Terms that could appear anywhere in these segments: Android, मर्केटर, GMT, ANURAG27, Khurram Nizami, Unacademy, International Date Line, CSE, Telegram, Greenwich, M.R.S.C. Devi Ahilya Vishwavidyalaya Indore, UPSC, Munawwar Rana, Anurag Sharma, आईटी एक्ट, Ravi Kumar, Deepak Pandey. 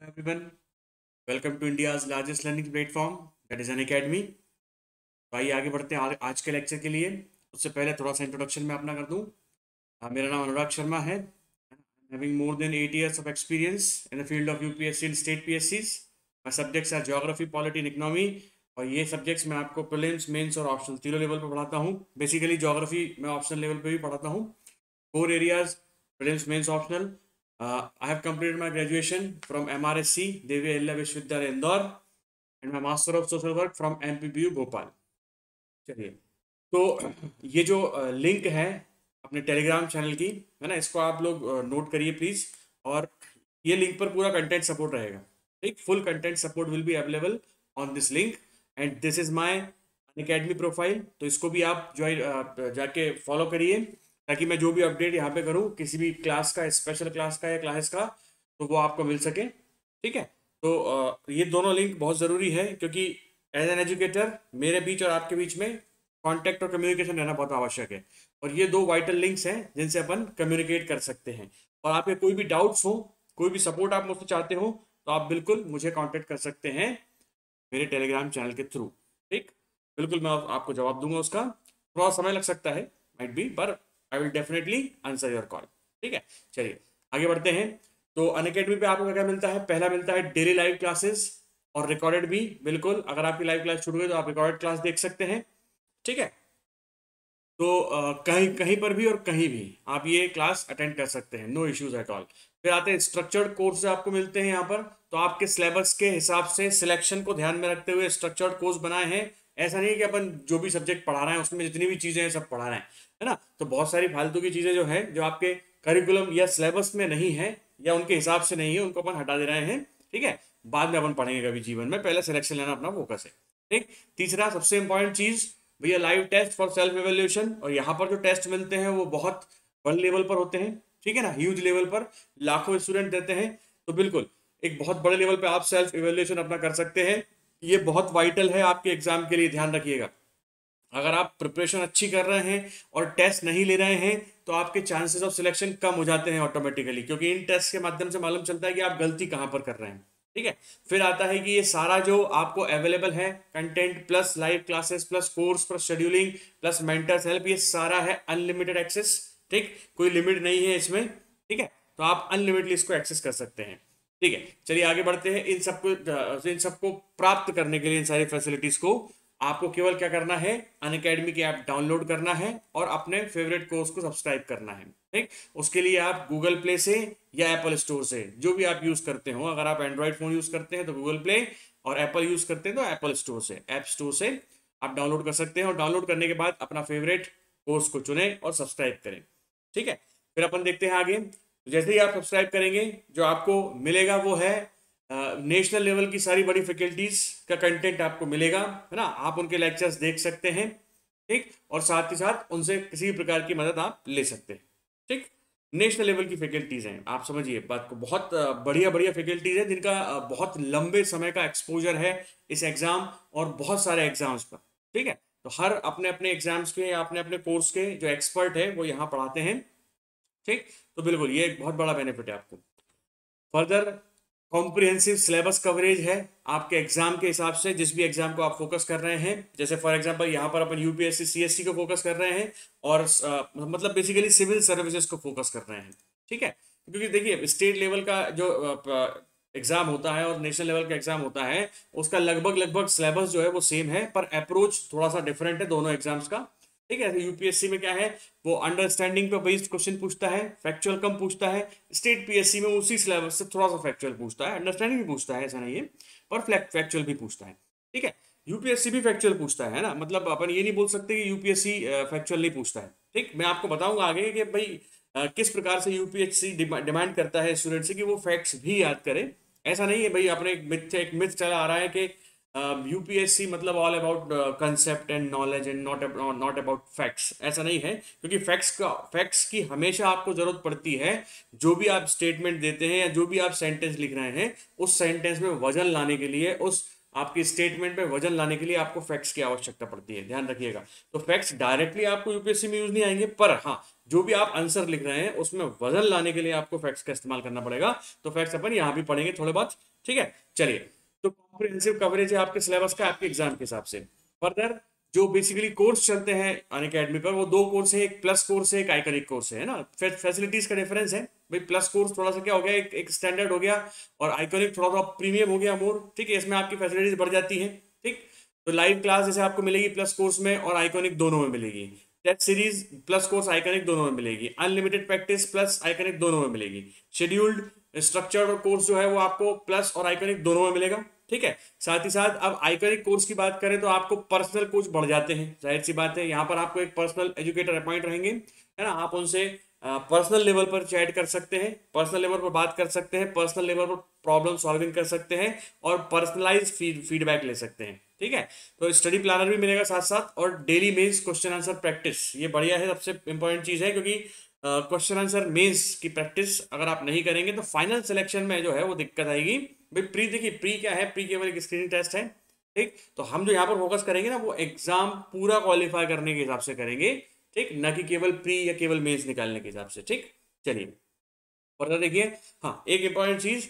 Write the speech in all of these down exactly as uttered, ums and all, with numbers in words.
Hello everyone, welcome to India's largest learning platform that is Unacademy। भाई आगे बढ़ते हैं आज के लेक्चर के लिए। उससे पहले थोड़ा सा इंट्रोडक्शन मैं अपना कर दूं। uh, मेरा नाम अनुराग शर्मा है। Having more than eight years of experience in the field of UPSC and state पीएससीज। My subjects are geography, polity and economy. और ये सब्जेक्ट्स मैं आपको प्रीलिम्स, मेंस और ऑप्शनल तीनों लेवल पर पढ़ाता हूँ। बेसिकली ज्योग्राफी मैं ऑप्शनल लेवल पर भी पढ़ाता हूँ। Four areas prelims, mains, optional. Uh, I have completed my graduation from M R S C Devi Ahilya Vishwavidyalaya Indore and my Master of Social Work from M P B U Bhophal। चलिए, तो ये जो link है अपने Telegram channel की है ना, इसको आप लोग नोट करिए प्लीज़। और ये लिंक पर पूरा कंटेंट सपोर्ट रहेगा, ठीक। Full content support will be available on this link and this is my Unacademy profile. तो इसको भी आप ज्वाइन जाके फॉलो करिए, ताकि मैं जो भी अपडेट यहाँ पे करूँ किसी भी क्लास का, स्पेशल क्लास का या क्लासेस का, तो वो आपको मिल सके, ठीक है। तो ये दोनों लिंक बहुत ज़रूरी है, क्योंकि एज एन एजुकेटर मेरे बीच और आपके बीच में कांटेक्ट और कम्युनिकेशन रहना बहुत आवश्यक है। और ये दो वाइटल लिंक्स हैं जिनसे अपन कम्युनिकेट कर सकते हैं। और आपके कोई भी डाउट्स हो, कोई भी सपोर्ट आप मुझसे चाहते हो, तो आप बिल्कुल मुझे कॉन्टेक्ट कर सकते हैं मेरे टेलीग्राम चैनल के थ्रू, ठीक। बिल्कुल मैं आपको जवाब दूंगा उसका। थोड़ा समय लग सकता है माइट बी, पर I will definitely answer your call, ठीक है। चलिए आगे बढ़ते हैं। तो अनअकैडमी पे आपको क्या मिलता है? पहला मिलता है डेली लाइव क्लासेस और रिकॉर्डेड भी, बिल्कुल। अगर आपकी लाइव क्लास छूट गई तो आप रिकॉर्डेड क्लास देख सकते हैं, ठीक है। तो आ, कहीं कहीं पर भी और कहीं भी आप ये क्लास अटेंड कर सकते हैं, नो इश्यूज एट ऑल। फिर आते हैं स्ट्रक्चर्ड कोर्स आपको मिलते हैं यहाँ पर। तो आपके सिलेबस के हिसाब से सिलेक्शन को ध्यान में रखते हुए स्ट्रक्चर्ड कोर्स बनाए हैं। ऐसा नहीं है कि अपन जो भी सब्जेक्ट पढ़ा रहे हैं उसमें जितनी भी चीज़ें हैं सब पढ़ा रहे हैं, है ना। तो बहुत सारी फालतू की चीज़ें जो हैं, जो आपके करिकुलम या सिलेबस में नहीं है या उनके हिसाब से नहीं है, उनको अपन हटा दे रहे हैं, ठीक है। बाद में अपन पढ़ेंगे कभी जीवन में, पहले सिलेक्शन लेना अपना फोकस है, ठीक। तीसरा सबसे इंपॉर्टेंट चीज़ भैया, live test for self evaluation. और यहाँ पर जो टेस्ट मिलते हैं वो बहुत बड़े लेवल पर होते हैं, ठीक है ना, ह्यूज लेवल पर लाखों स्टूडेंट देते हैं। तो बिल्कुल एक बहुत बड़े लेवल पर आप सेल्फ एवेल्यूशन अपना कर सकते हैं। ये बहुत वाइटल है आपके एग्जाम के लिए, ध्यान रखिएगा। अगर आप प्रिपरेशन अच्छी कर रहे हैं और टेस्ट नहीं ले रहे हैं तो आपके चांसेस ऑफ सिलेक्शन कम हो जाते हैं ऑटोमेटिकली, क्योंकि इन टेस्ट के माध्यम से मालूम चलता है कि आप गलती कहाँ पर कर रहे हैं, ठीक है। फिर आता है कि ये सारा जो आपको अवेलेबल है content, plus live classes, plus course, plus scheduling, plus mentors help, ये सारा है अनलिमिटेड एक्सेस, ठीक। कोई लिमिट नहीं है इसमें, ठीक है। तो आप अनलिमिटेडली इसको एक्सेस कर सकते हैं, ठीक है। चलिए आगे बढ़ते हैं। इन सबको इन सबको प्राप्त करने के लिए, इन सारी फैसिलिटीज को आपको केवल क्या करना है, अनअकैडमी की ऐप डाउनलोड करना है और अपने फेवरेट कोर्स को सब्सक्राइब करना है, ठीक। उसके लिए आप गूगल प्ले से या एप्पल स्टोर से, जो भी आप यूज करते हो, अगर आप एंड्रॉइड फोन यूज करते हैं तो गूगल प्ले और एप्पल यूज करते हैं तो एप्पल स्टोर से, ऐप स्टोर से आप डाउनलोड कर सकते हैं। और डाउनलोड करने के बाद अपना फेवरेट कोर्स को चुनें और सब्सक्राइब करें, ठीक है। फिर अपन देखते हैं आगे। जैसे ही आप सब्सक्राइब करेंगे जो आपको मिलेगा वो है नेशनल लेवल की सारी बड़ी फैकल्टीज का कंटेंट आपको मिलेगा, है ना। आप उनके लेक्चर्स देख सकते हैं, ठीक। और साथ ही साथ उनसे किसी भी प्रकार की मदद आप ले सकते हैं, ठीक। नेशनल लेवल की फैकल्टीज हैं, आप समझिए बात को। बहुत बढ़िया बढ़िया फैकल्टीज हैं जिनका बहुत लंबे समय का एक्सपोजर है इस एग्जाम और बहुत सारे एग्जाम्स पर, ठीक है। तो हर अपने अपने एग्जाम्स के या अपने अपने कोर्स के जो एक्सपर्ट है वो यहाँ पढ़ाते हैं, ठीक। तो बिल्कुल ये एक बहुत बड़ा बेनिफिट है आपको। फर्दर कॉम्प्रिहेंसिव सिलेबस कवरेज है आपके एग्जाम के हिसाब से, जिस भी एग्जाम को आप फोकस कर रहे हैं। जैसे फॉर एग्जांपल यहाँ पर अपन यूपीएससी सीएससी को फोकस कर रहे हैं और आ, मतलब बेसिकली सिविल सर्विसेज को फोकस कर रहे हैं, ठीक है। क्योंकि देखिए स्टेट लेवल का जो एग्जाम होता है और नेशनल लेवल का एग्जाम होता है, उसका लगभग लगभग सिलेबस जो है वो सेम है, पर अप्रोच थोड़ा सा डिफरेंट है दोनों एग्जाम्स का, ठीक है। यूपीएससी में क्या है, वो अंडरस्टैंडिंग पे बेस्ड क्वेश्चन पूछता है, फैक्चुअल कम पूछता है। स्टेट पीएससी में उसी सिलेबस से थोड़ा सा फैक्चुअल पूछता है, अंडरस्टैंडिंग भी पूछता है, ऐसा नहीं है, पर फैक्चुअल भी पूछता है, ठीक है। यूपीएससी भी फैक्चुअल पूछता है ना, मतलब अपन ये नहीं बोल सकते कि यूपीएससी फैक्चुअल नहीं पूछता है, ठीक। मैं आपको बताऊंगा आगे कि भाई किस प्रकार से यूपीएससी डिमांड करता है स्टूडेंट से कि वो फैक्ट्स भी याद करें। ऐसा नहीं है भाई, अपने एक मिथ चला आ रहा है कि यूपीएससी uh, मतलब all about concept and knowledge and not not about facts. ऐसा नहीं है, क्योंकि फैक्ट्स का फैक्ट्स की हमेशा आपको जरूरत पड़ती है। जो भी आप स्टेटमेंट देते हैं या जो भी आप सेंटेंस लिख रहे हैं, उस सेंटेंस में वजन लाने के लिए, उस आपकी स्टेटमेंट में वजन लाने के लिए आपको फैक्ट्स की आवश्यकता पड़ती है, ध्यान रखिएगा। तो फैक्ट्स डायरेक्टली आपको यूपीएससी में यूज नहीं आएंगे, पर हाँ जो भी आप आंसर लिख रहे हैं उसमें वजन लाने के लिए आपको फैक्ट्स का इस्तेमाल करना पड़ेगा। तो फैक्ट्स अपन यहाँ भी पढ़ेंगे थोड़े बहुत, ठीक है। चलिए, तो कॉम्प्रिहेंसिव कवरेज है आपके सिलेबस का, आपके एग्जाम के हिसाब से। फर्दर जो बेसिकली कोर्स चलते हैं अनअकैडमी पर, वो दो कोर्स है, एक प्लस कोर्स है, एक आइकनिक कोर्स है ना। फैसिलिटीज का डिफरेंस है भाई, प्लस कोर्स थोड़ा सा क्या हो गया, एक, एक स्टैंडर्ड हो गया, और आइकनिक थोड़ा सा प्रीमियम हो गया मोर, ठीक है। इसमें आपकी फैसिलिटीज बढ़ जाती है, ठीक। तो लाइव क्लास जैसे आपको मिलेगी प्लस कोर्स में, और आइकनिक दोनों में मिलेगी। Test series plus course iconic दोनों में मिलेगी। अनलिमिटेड प्रैक्टिस प्लस आइकनिक दोनों में मिलेगी। शेड्यूल्ड स्ट्रक्चर्ड और कोर्स जो है वो आपको प्लस और आइकनिक दोनों में मिलेगा, ठीक है। साथ ही साथ अब आइकनिक कोर्स की बात करें तो आपको पर्सनल कोच बढ़ जाते हैं, जाहिर सी बात है। यहाँ पर आपको एक पर्सनल एजुकेटर अपॉइंट रहेंगे, है ना। आप उनसे पर्सनल लेवल पर चैट कर सकते हैं, पर्सनल लेवल पर बात कर सकते हैं, पर्सनल लेवल पर प्रॉब्लम सॉल्विंग कर सकते हैं, और पर्सनलाइज फीडबैक ले सकते हैं, ठीक है। तो स्टडी प्लानर भी मिलेगा साथ साथ, और daily mains question answer practice, ये बढ़िया है, सबसे इंपॉर्टेंट चीज़ है। क्योंकि क्वेश्चन आंसर मेंस की प्रैक्टिस अगर आप नहीं करेंगे तो फाइनल सिलेक्शन में जो है वो दिक्कत आएगी भाई। प्री देखिए, प्री क्या है, प्री केवल एक स्क्रीनिंग टेस्ट है, ठीक। तो हम जो यहाँ पर फोकस करेंगे ना, वो एग्जाम पूरा क्वालिफाई करने के हिसाब से करेंगे, ठीक, ना कि केवल प्री या केवल मेंस निकालने के हिसाब से, ठीक। चलिए और देखिए, हाँ एक इंपॉर्टेंट चीज़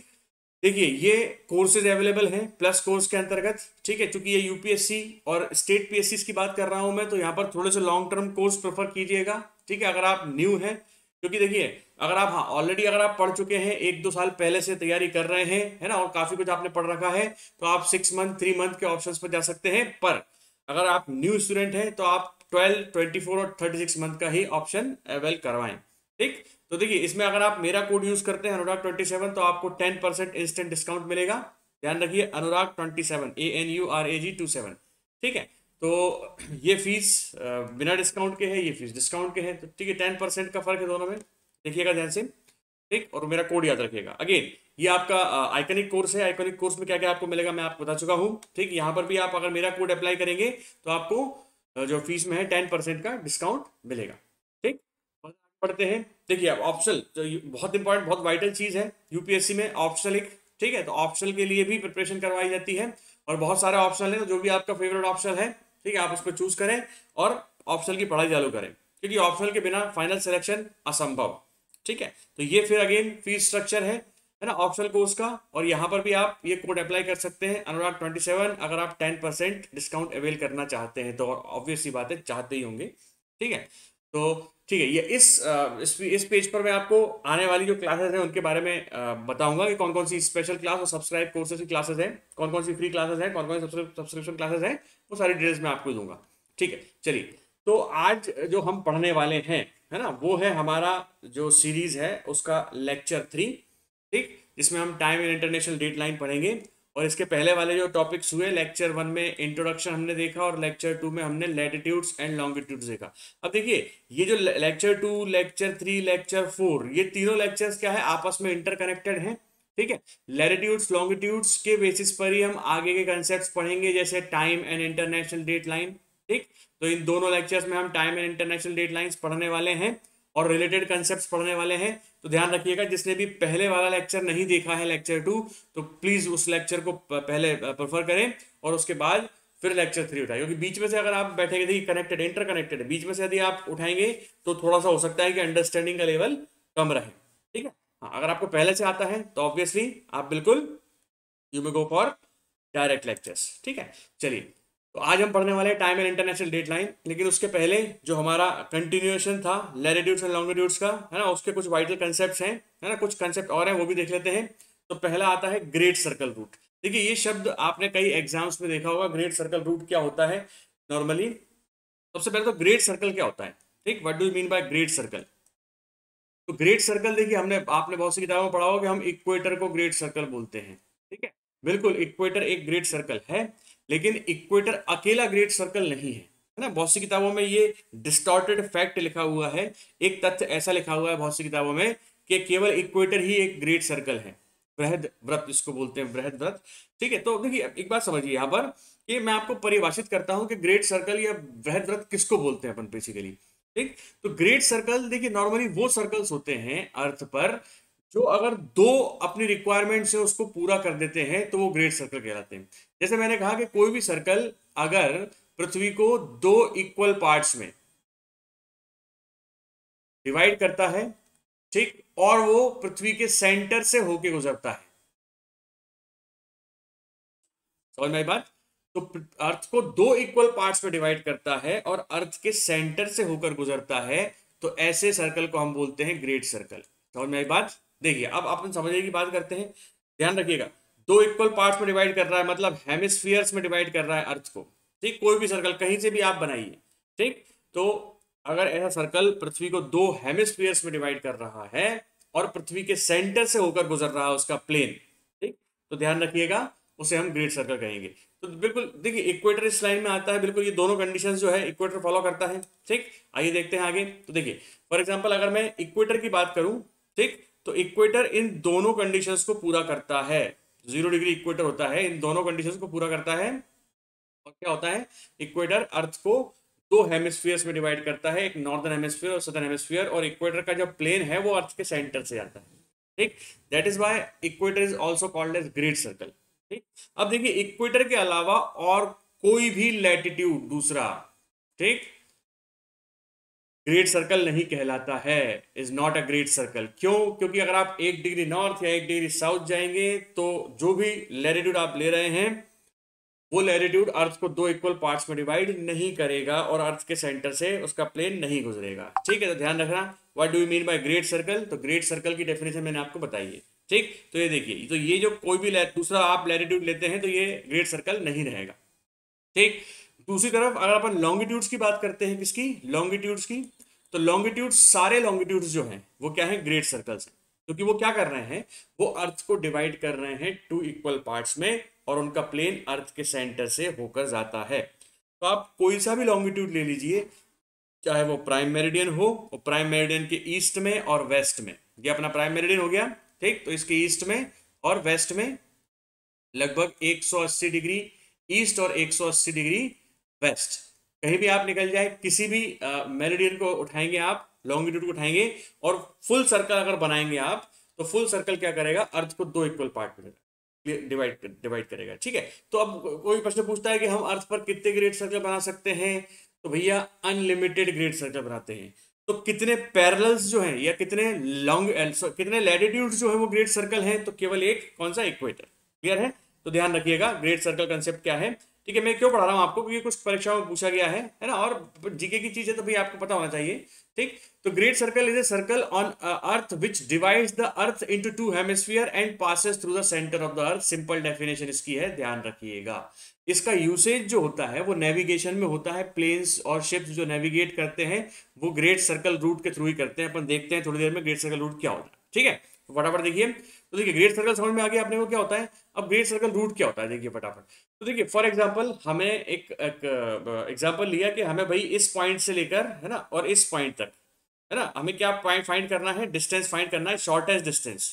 देखिए, ये कोर्सेज अवेलेबल हैं प्लस कोर्स के अंतर्गत, ठीक है। चूंकि ये यूपीएससी और स्टेट पीएससी की बात कर रहा हूं मैं, तो यहाँ पर थोड़े से लॉन्ग टर्म कोर्स प्रेफर कीजिएगा, ठीक है, अगर आप न्यू हैं। क्योंकि देखिए अगर आप हाँ ऑलरेडी अगर आप पढ़ चुके हैं, एक दो साल पहले से तैयारी कर रहे हैं, है ना, और काफ़ी कुछ आपने पढ़ रखा है, तो आप सिक्स मंथ थ्री मंथ के ऑप्शन पर जा सकते हैं। पर अगर आप न्यू स्टूडेंट हैं तो आप ट्वेल्व ट्वेंटी फोर और थर्टी सिक्स मंथ का ही ऑप्शन अवेल करवाएं, ठीक। तो देखिए इसमें अगर आप मेरा कोड यूज करते हैं अनुराग ट्वेंटी सेवन, तो आपको टेन परसेंट इंस्टेंट डिस्काउंट मिलेगा, ध्यान रखिए Anurag twenty seven, A N U R A G two seven, ठीक है। तो ये फीस बिना डिस्काउंट के है, ये फीस डिस्काउंट के है, तो ठीक है टेन परसेंट का फर्क है दोनों में, देखिएगा ध्यान से, ठीक। और मेरा कोड याद रखिएगा। अगेन ये आपका आइकनिक कोर्स है, आइकनिक कोर्स में क्या क्या आपको मिलेगा मैं आपको बता चुका हूँ, ठीक। यहाँ पर भी आप अगर मेरा कोड अप्लाई करेंगे तो आपको जो फीस में है टेन परसेंट का डिस्काउंट मिलेगा, ठीक। पढ़ते हैं, देखिए अब ऑप्शनल तो बहुत इंपॉर्टेंट, बहुत वाइटल चीज़ है यूपीएससी में, ऑप्शनल एक, ठीक है। तो ऑप्शनल के लिए भी प्रिपरेशन करवाई जाती है, और बहुत सारे ऑप्शनल हैं, तो जो भी आपका फेवरेट ऑप्शन है, ठीक है, आप उसको चूज करें और ऑप्शनल की पढ़ाई चालू करें, क्योंकि ऑप्शनल के बिना फाइनल सिलेक्शन असंभव, ठीक है। तो ये फिर अगेन फीस स्ट्रक्चर है, है ना, ऑप्शनल कोर्स का। और यहाँ पर भी आप ये कोड अप्लाई कर सकते हैं अनुराग ट्वेंटी सेवन, अगर आप टेन परसेंट डिस्काउंट अवेल करना चाहते हैं, तो ऑब्वियस सी बात है चाहते ही होंगे, ठीक है। तो ठीक है, ये इस इस, इस पेज पर मैं आपको आने वाली जो क्लासेस हैं उनके बारे में बताऊंगा कि कौन कौन सी स्पेशल क्लास और सब्सक्राइब कोर्सेज की क्लासेस हैं, कौन कौन सी फ्री क्लासेस हैं, कौन कौन सी सब्सक्रिप्शन क्लासेस हैं, वो सारी डिटेल्स मैं आपको दूंगा, ठीक है। चलिए, तो आज जो हम पढ़ने वाले हैं, है ना, वो है हमारा जो सीरीज है उसका लेक्चर थ्री, ठीक, जिसमें हम time and international date line पढ़ेंगे। और इसके पहले वाले जो टॉपिक्स हुए, लेक्चर वन में इंट्रोडक्शन हमने देखा, और लेक्चर टू में हमने लैटिट्यूड्स एंड लॉन्गिट्यूड्स देखा। अब देखिए ये जो lecture two, lecture three, lecture four, ये तीनों लेक्चर्स क्या है, आपस में इंटरकनेक्टेड हैं, ठीक है। लैटिट्यूड्स लॉन्गिट्यूड्स के बेसिस पर ही हम आगे के कंसेप्ट्स पढ़ेंगे, जैसे time and international date line, ठीक। तो इन दोनों लेक्चर्स में हम time and international date lines पढ़ने वाले हैं और रिलेटेड कंसेप्ट्स पढ़ने वाले हैं। तो ध्यान रखिएगा, जिसने भी पहले वाला लेक्चर नहीं देखा है लेक्चर टू, तो प्लीज़ उस लेक्चर को पहले प्रेफर करें और उसके बाद फिर लेक्चर थ्री उठाएं, क्योंकि बीच में से अगर आप बैठेंगे देखिए कनेक्टेड इंटरकनेक्टेड है, बीच में से यदि आप उठाएंगे तो थोड़ा सा हो सकता है कि अंडरस्टैंडिंग का लेवल कम रहे, ठीक है। हाँ, अगर आपको पहले से आता है तो ऑब्वियसली आप बिल्कुल you may go for direct lectures, ठीक है। चलिए, तो आज हम पढ़ने वाले हैं time and international date line, लेकिन उसके पहले जो हमारा कंटिन्यूएशन था लैटिट्यूड्स एंड लॉन्गिट्यूड्स का, है ना, उसके कुछ वाइटल कंसेप्ट्स हैं, है ना, कुछ कंसेप्ट और हैं, वो भी देख लेते हैं। तो पहला आता है ग्रेट सर्कल रूट। देखिए ये शब्द आपने कई एग्जाम्स में देखा होगा, ग्रेट सर्कल रूट क्या होता है नॉर्मली। सबसे पहले तो ग्रेट सर्कल क्या होता है, ठीक, what do you mean by great circle. तो ग्रेट सर्कल देखिए हमने आपने बहुत सी किताबों में पढ़ा होगा कि हम इक्वेटर को ग्रेट सर्कल बोलते हैं, ठीक है, बिल्कुल इक्वेटर एक ग्रेट सर्कल है, लेकिन इक्वेटर अकेला ग्रेट सर्कल नहीं है, है ना। बहुत सी किताबों में ये डिस्टॉर्टेड फैक्ट लिखा हुआ है, एक तथ्य ऐसा लिखा हुआ है बहुत सी किताबों में कि केवल इक्वेटर ही एक ग्रेट सर्कल है, बृहद वृत्त इसको बोलते हैं, बृहद वृत्त, ठीक है। तो देखिए एक बात समझिए यहाँ पर कि मैं आपको परिभाषित करता हूँ कि ग्रेट सर्कल या बृहद वृत्त किसको बोलते हैं अपन बेसिकली, ठीक। तो ग्रेट सर्कल देखिए नॉर्मली वो सर्कल्स होते हैं अर्थ पर जो अगर दो अपनी रिक्वायरमेंट से उसको पूरा कर देते हैं तो वो ग्रेट सर्कल कहलाते हैं। जैसे मैंने कहा कि कोई भी सर्कल अगर पृथ्वी को दो इक्वल पार्ट्स में डिवाइड करता है, ठीक, और वो पृथ्वी के सेंटर से होके गुजरता है, समझ में आई बात? तो अर्थ को दो इक्वल पार्ट्स में डिवाइड करता है और अर्थ के सेंटर से होकर गुजरता है, तो ऐसे सर्कल को हम बोलते हैं ग्रेट सर्कल, समझ में आई बात? देखिए अब अपन समझने की बात करते हैं, ध्यान रखिएगा, दो इक्वल पार्ट्स में डिवाइड कर रहा है मतलब हेमिस्फीयर्स में डिवाइड कर रहा है अर्थ को, ठीक, कोई भी सर्कल कहीं से भी आप बनाइए, ठीक। तो अगर ऐसा सर्कल पृथ्वी को दो हेमिस्फीयर्स में डिवाइड कर रहा है और पृथ्वी के सेंटर से होकर गुजर रहा है उसका प्लेन, ठीक, तो ध्यान रखिएगा उसे हम ग्रेट सर्कल कहेंगे। तो बिल्कुल देखिए इक्वेटर इस लाइन में आता है, बिल्कुल ये दोनों कंडीशंस जो है इक्वेटर फॉलो करता है, ठीक। आइए देखते हैं आगे। तो देखिए फॉर एग्जाम्पल अगर मैं इक्वेटर की बात करूं, ठीक, तो इक्वेटर इन दोनों कंडीशंस को पूरा करता है, जीरो डिग्री इक्वेटर होता है, इन दोनों कंडीशंस को पूरा करता है। और क्या होता है, इक्वेटर अर्थ को दो हेमिस्फीयर्स में डिवाइड करता है, एक नॉर्दर्न हेमिस्फीयर और सदर्न हेमिस्फीयर, और इक्वेटर का जो प्लेन है वो अर्थ के सेंटर से जाता है, ठीक। That is why equator is also called as great circle, ठीक। अब देखिए इक्वेटर के अलावा और कोई भी लैटिट्यूड दूसरा, ठीक, ग्रेट सर्कल नहीं कहलाता है, is not a great circle. क्यों? क्योंकि अगर आप एक डिग्री नॉर्थ या एक डिग्री साउथ जाएंगे तो जो भी लैटिट्यूड आप ले रहे हैं वो लैटिट्यूड अर्थ को दो इक्वल पार्ट्स में डिवाइड नहीं करेगा और अर्थ के सेंटर से उसका प्लेन नहीं गुजरेगा, ठीक है। तो ध्यान रखना what do you mean by great circle, तो ग्रेट सर्कल की डेफिनेशन मैंने आपको बताई है, ठीक। तो ये देखिए, तो ये जो कोई भी दूसरा आप लैटिट्यूड लेते हैं तो ये ग्रेट सर्कल नहीं रहेगा, ठीक। दूसरी तरफ अगर अपन लॉन्गिट्यूड्स की बात करते हैं, किसकी, लॉन्गिट्यूड्स की, तो लॉन्गिट्यूड्स, सारे लॉन्गिट्यूड्स जो हैं वो क्या है, ग्रेट सर्कल्स हैं, क्योंकि वो क्या कर रहे हैं, वो अर्थ को डिवाइड कर रहे हैं टू इक्वल पार्ट्स में और उनका प्लेन अर्थ के सेंटर से होकर जाता है। तो आप कोई सा भी लॉन्गिट्यूड ले लीजिए, चाहे वो प्राइम मेरिडियन हो, वो प्राइम मेरिडियन के ईस्ट में और वेस्ट में, ये अपना प्राइम मेरिडियन हो गया, ठीक, तो इसके ईस्ट में और वेस्ट में लगभग एक सौ अस्सी डिग्री ईस्ट और एक सौ अस्सी डिग्री वेस्ट, कहीं भी आप निकल जाए, किसी भी मेरिडियन uh, को उठाएंगे आप, लॉन्गिट्यूड को उठाएंगे और फुल सर्कल अगर बनाएंगे आप तो फुल सर्कल क्या करेगा, अर्थ को दो इक्वल पार्ट में डिवाइड डिवाइड करेगा, ठीक है। तो अब कोई प्रश्न पूछता है कि हम अर्थ पर कितने ग्रेट सर्कल बना सकते हैं, तो भैया अनलिमिटेड ग्रेट सर्कल बनाते हैं। तो कितने पैरेलल्स जो हैं या कितने लॉन्ग कितने लैटिट्यूड्स जो है वो ग्रेट सर्कल हैं, तो केवल एक कौन सा, इक्वेटर, क्लियर है। तो ध्यान रखिएगा ग्रेट सर्कल कंसेप्ट क्या है, ठीक है। मैं क्यों पढ़ा रहा हूँ आपको, क्योंकि कुछ परीक्षाओं में पूछा गया है, है ना, और जीके की चीज है तो भाई आपको पता होना चाहिए, ठीक। तो great circle is a circle on earth which divides the earth into two hemisphere and passes through the centre of the earth. Simple definition इसकी है, ध्यान रखिएगा। इसका यूसेज जो होता है वो नेविगेशन में होता है, प्लेन्स और शिप्स जो नेविगेट करते हैं वो ग्रेट सर्कल रूट के थ्रू ही करते हैं। अपन देखते हैं थोड़ी देर में ग्रेट सर्कल रूट क्या होता है, ठीक है, फटाफट देखिए। तो देखिए ग्रेट सर्कल समझ में आ गया अपने को क्या होता है, अब ग्रेट सर्कल रूट क्या होता है देखिए फटाफट। तो देखिए फॉर एग्जांपल हमें एक एग्जांपल लिया कि हमें भाई इस पॉइंट से लेकर, है ना, और इस पॉइंट तक, है ना, हमें क्या पॉइंट फाइंड करना है, डिस्टेंस फाइंड करना है, शॉर्टेस्ट डिस्टेंस,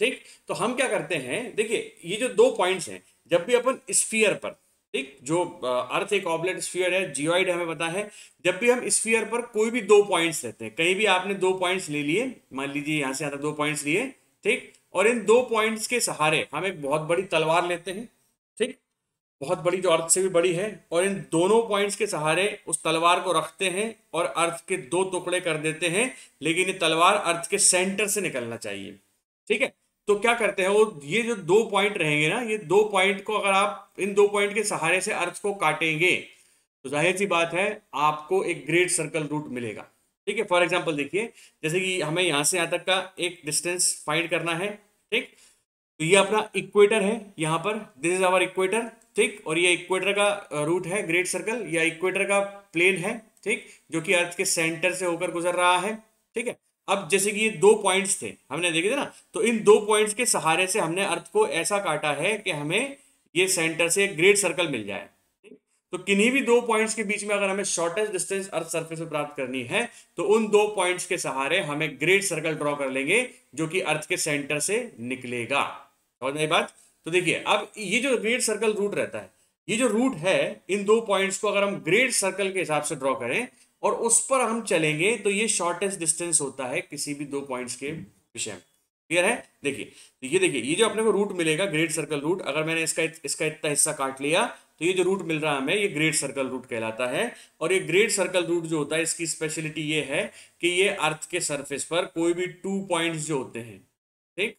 ठीक। तो हम क्या करते हैं, देखिए ये जो दो पॉइंट्स हैं, जब भी अपन स्फीयर पर, ठीक, जो अर्थ एक ऑब्लेट स्फीयर है, जियोइड हमें पता है, जब भी हम स्फीयर पर कोई भी दो पॉइंट्स लेते हैं, कहीं भी आपने दो पॉइंट्स ले लिए, मान लीजिए यहाँ से आता दो पॉइंट्स लिए, ठीक, और इन दो पॉइंट्स के सहारे हम एक बहुत बड़ी तलवार लेते हैं, ठीक, बहुत बड़ी जो अर्थ से भी बड़ी है, और इन दोनों पॉइंट्स के सहारे उस तलवार को रखते हैं और अर्थ के दो टुकड़े कर देते हैं, लेकिन ये तलवार अर्थ के सेंटर से निकलना चाहिए, ठीक है। तो क्या करते हैं वो, ये जो दो पॉइंट रहेंगे ना, ये दो पॉइंट को अगर आप इन दो पॉइंट के सहारे से अर्थ को काटेंगे तो जाहिर सी बात है आपको एक ग्रेट सर्कल रूट मिलेगा, ठीक है। फॉर एग्जाम्पल देखिए जैसे कि हमें यहाँ से यहाँ तक का एक डिस्टेंस फाइंड करना है, ठीक, तो ये अपना इक्वेटर है यहाँ पर, दिस इज आवर इक्वेटर, ठीक, और ये इक्वेटर का रूट है ग्रेट सर्कल, या इक्वेटर का प्लेन है, ठीक, जो कि अर्थ के सेंटर से होकर गुजर रहा है, ठीक है। अब जैसे कि ये दो पॉइंट्स थे हमने देखे थे ना, तो इन दो पॉइंट्स के सहारे से हमने अर्थ को ऐसा काटा है कि हमें ये सेंटर से एक ग्रेट सर्कल मिल जाए। तो किन्हीं भी दो पॉइंट्स के बीच में अगर हमें शॉर्टेस्ट डिस्टेंस अर्थ सरफेस पर प्राप्त करनी है तो उन दो पॉइंट्स के सहारे हम एक ग्रेट सर्कल ड्रॉ कर लेंगे जो कि अर्थ के सेंटर से निकलेगा, समझ में बात। तो देखिए अब ये जो ग्रेट सर्कल रूट रहता है, ये जो रूट है इन दो पॉइंट्स को अगर हम ग्रेट सर्कल के हिसाब से ड्रॉ करें और उस पर हम चलेंगे तो ये शॉर्टेस्ट डिस्टेंस होता है किसी भी दो पॉइंट्स के विषय में, क्लियर है। देखिए ये देखिए ये जो अपने को रूट मिलेगा ग्रेट सर्कल रूट, अगर मैंने इसका इसका इतना हिस्सा काट लिया तो ये जो रूट मिल रहा है हमें ये ग्रेट सर्कल रूट कहलाता है। और ये ग्रेट सर्कल रूट जो होता है इसकी स्पेशलिटी ये है कि ये अर्थ के सरफेस पर कोई भी टू पॉइंट्स जो होते हैं ठीक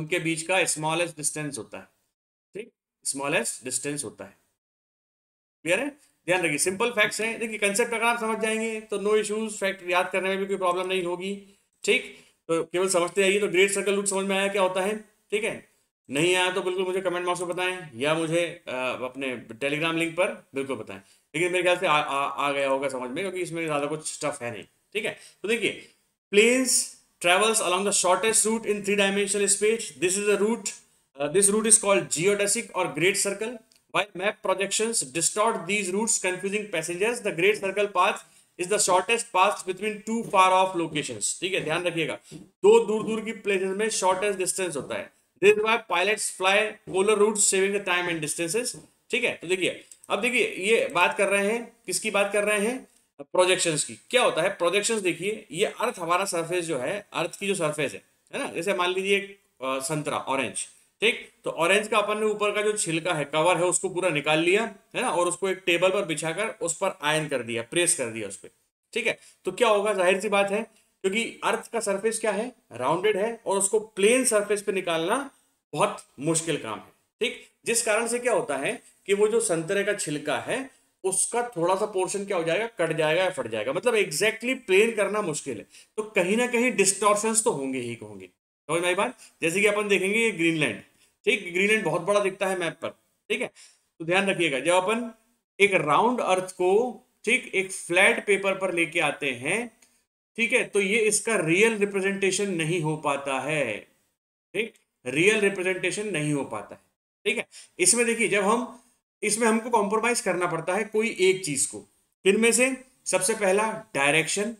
उनके बीच का स्मॉलेस्ट डिस्टेंस होता है, ठीक स्मॉलेस्ट डिस्टेंस होता है। क्लियर है, ध्यान रखिए सिंपल फैक्ट्स हैं। देखिए कंसेप्ट अगर आप समझ जाएंगे तो नो इश्यूज, फैक्ट याद करने में भी कोई प्रॉब्लम नहीं होगी। ठीक, तो केवल समझते आइए। तो ग्रेट सर्कल रूट समझ में आया क्या होता है? ठीक है, नहीं आया तो बिल्कुल मुझे कमेंट बॉक्स में बताएं या मुझे अपने टेलीग्राम लिंक पर बिल्कुल बताएं। लेकिन मेरे ख्याल से आ, आ, आ गया होगा समझ में, क्योंकि इसमें ज़्यादा कुछ स्टफ है नहीं। ठीक है, तो देखिए planes travels along the shortest route in three dimensional space. This is a route, this route is called geodesic और great circle. While map projections distort these routes confusing passengers, the great circle path is the shortest path between two far off locations. ठीक है, ध्यान रखिएगा, दो दूर दूर की places में शॉर्टेस्ट डिस्टेंस होता है। This is why pilots fly polar routes, saving the time and distances. ठीक है, तो देखिए अब देखिए ये बात कर रहे हैं, किसकी बात कर रहे हैं? प्रोजेक्शंस की। क्या होता है प्रोजेक्शंस? देखिए ये अर्थ हमारा सरफेस जो है, अर्थ की जो सरफेस है है ना, जैसे मान लीजिए संतरा ऑरेंज, ठीक, तो ऑरेंज का अपन ने ऊपर का जो छिलका है कवर है उसको पूरा निकाल लिया है ना, और उसको एक टेबल पर बिछाकर उस पर आयन कर दिया, प्रेस कर दिया उस पर। ठीक है, तो क्या होगा? जाहिर सी बात है क्योंकि अर्थ का सरफेस क्या है? राउंडेड है, और उसको प्लेन सरफेस पे निकालना बहुत मुश्किल काम है। ठीक, जिस कारण से क्या होता है कि वो जो संतरे का छिलका है उसका थोड़ा सा पोर्शन क्या हो जाएगा? कट जाएगा या फट जाएगा, मतलब एग्जैक्टली प्लेन करना मुश्किल है। तो कहीं ना कहीं डिस्टॉर्शंस तो होंगे ही होंगे, समझ में आई बात। जैसे कि अपन देखेंगे ये ग्रीनलैंड, ठीक, ग्रीनलैंड बहुत बड़ा दिखता है मैप पर। ठीक है, तो ध्यान रखिएगा जब अपन एक राउंड अर्थ को ठीक एक फ्लैट पेपर पर लेके आते हैं, ठीक है, तो ये इसका रियल रिप्रेजेंटेशन नहीं हो पाता है। ठीक, रियल रिप्रेजेंटेशन नहीं हो पाता है। ठीक है, इसमें देखिए जब हम इसमें हमको कॉम्प्रोमाइज करना पड़ता है कोई एक चीज को, इनमें से सबसे पहला डायरेक्शन,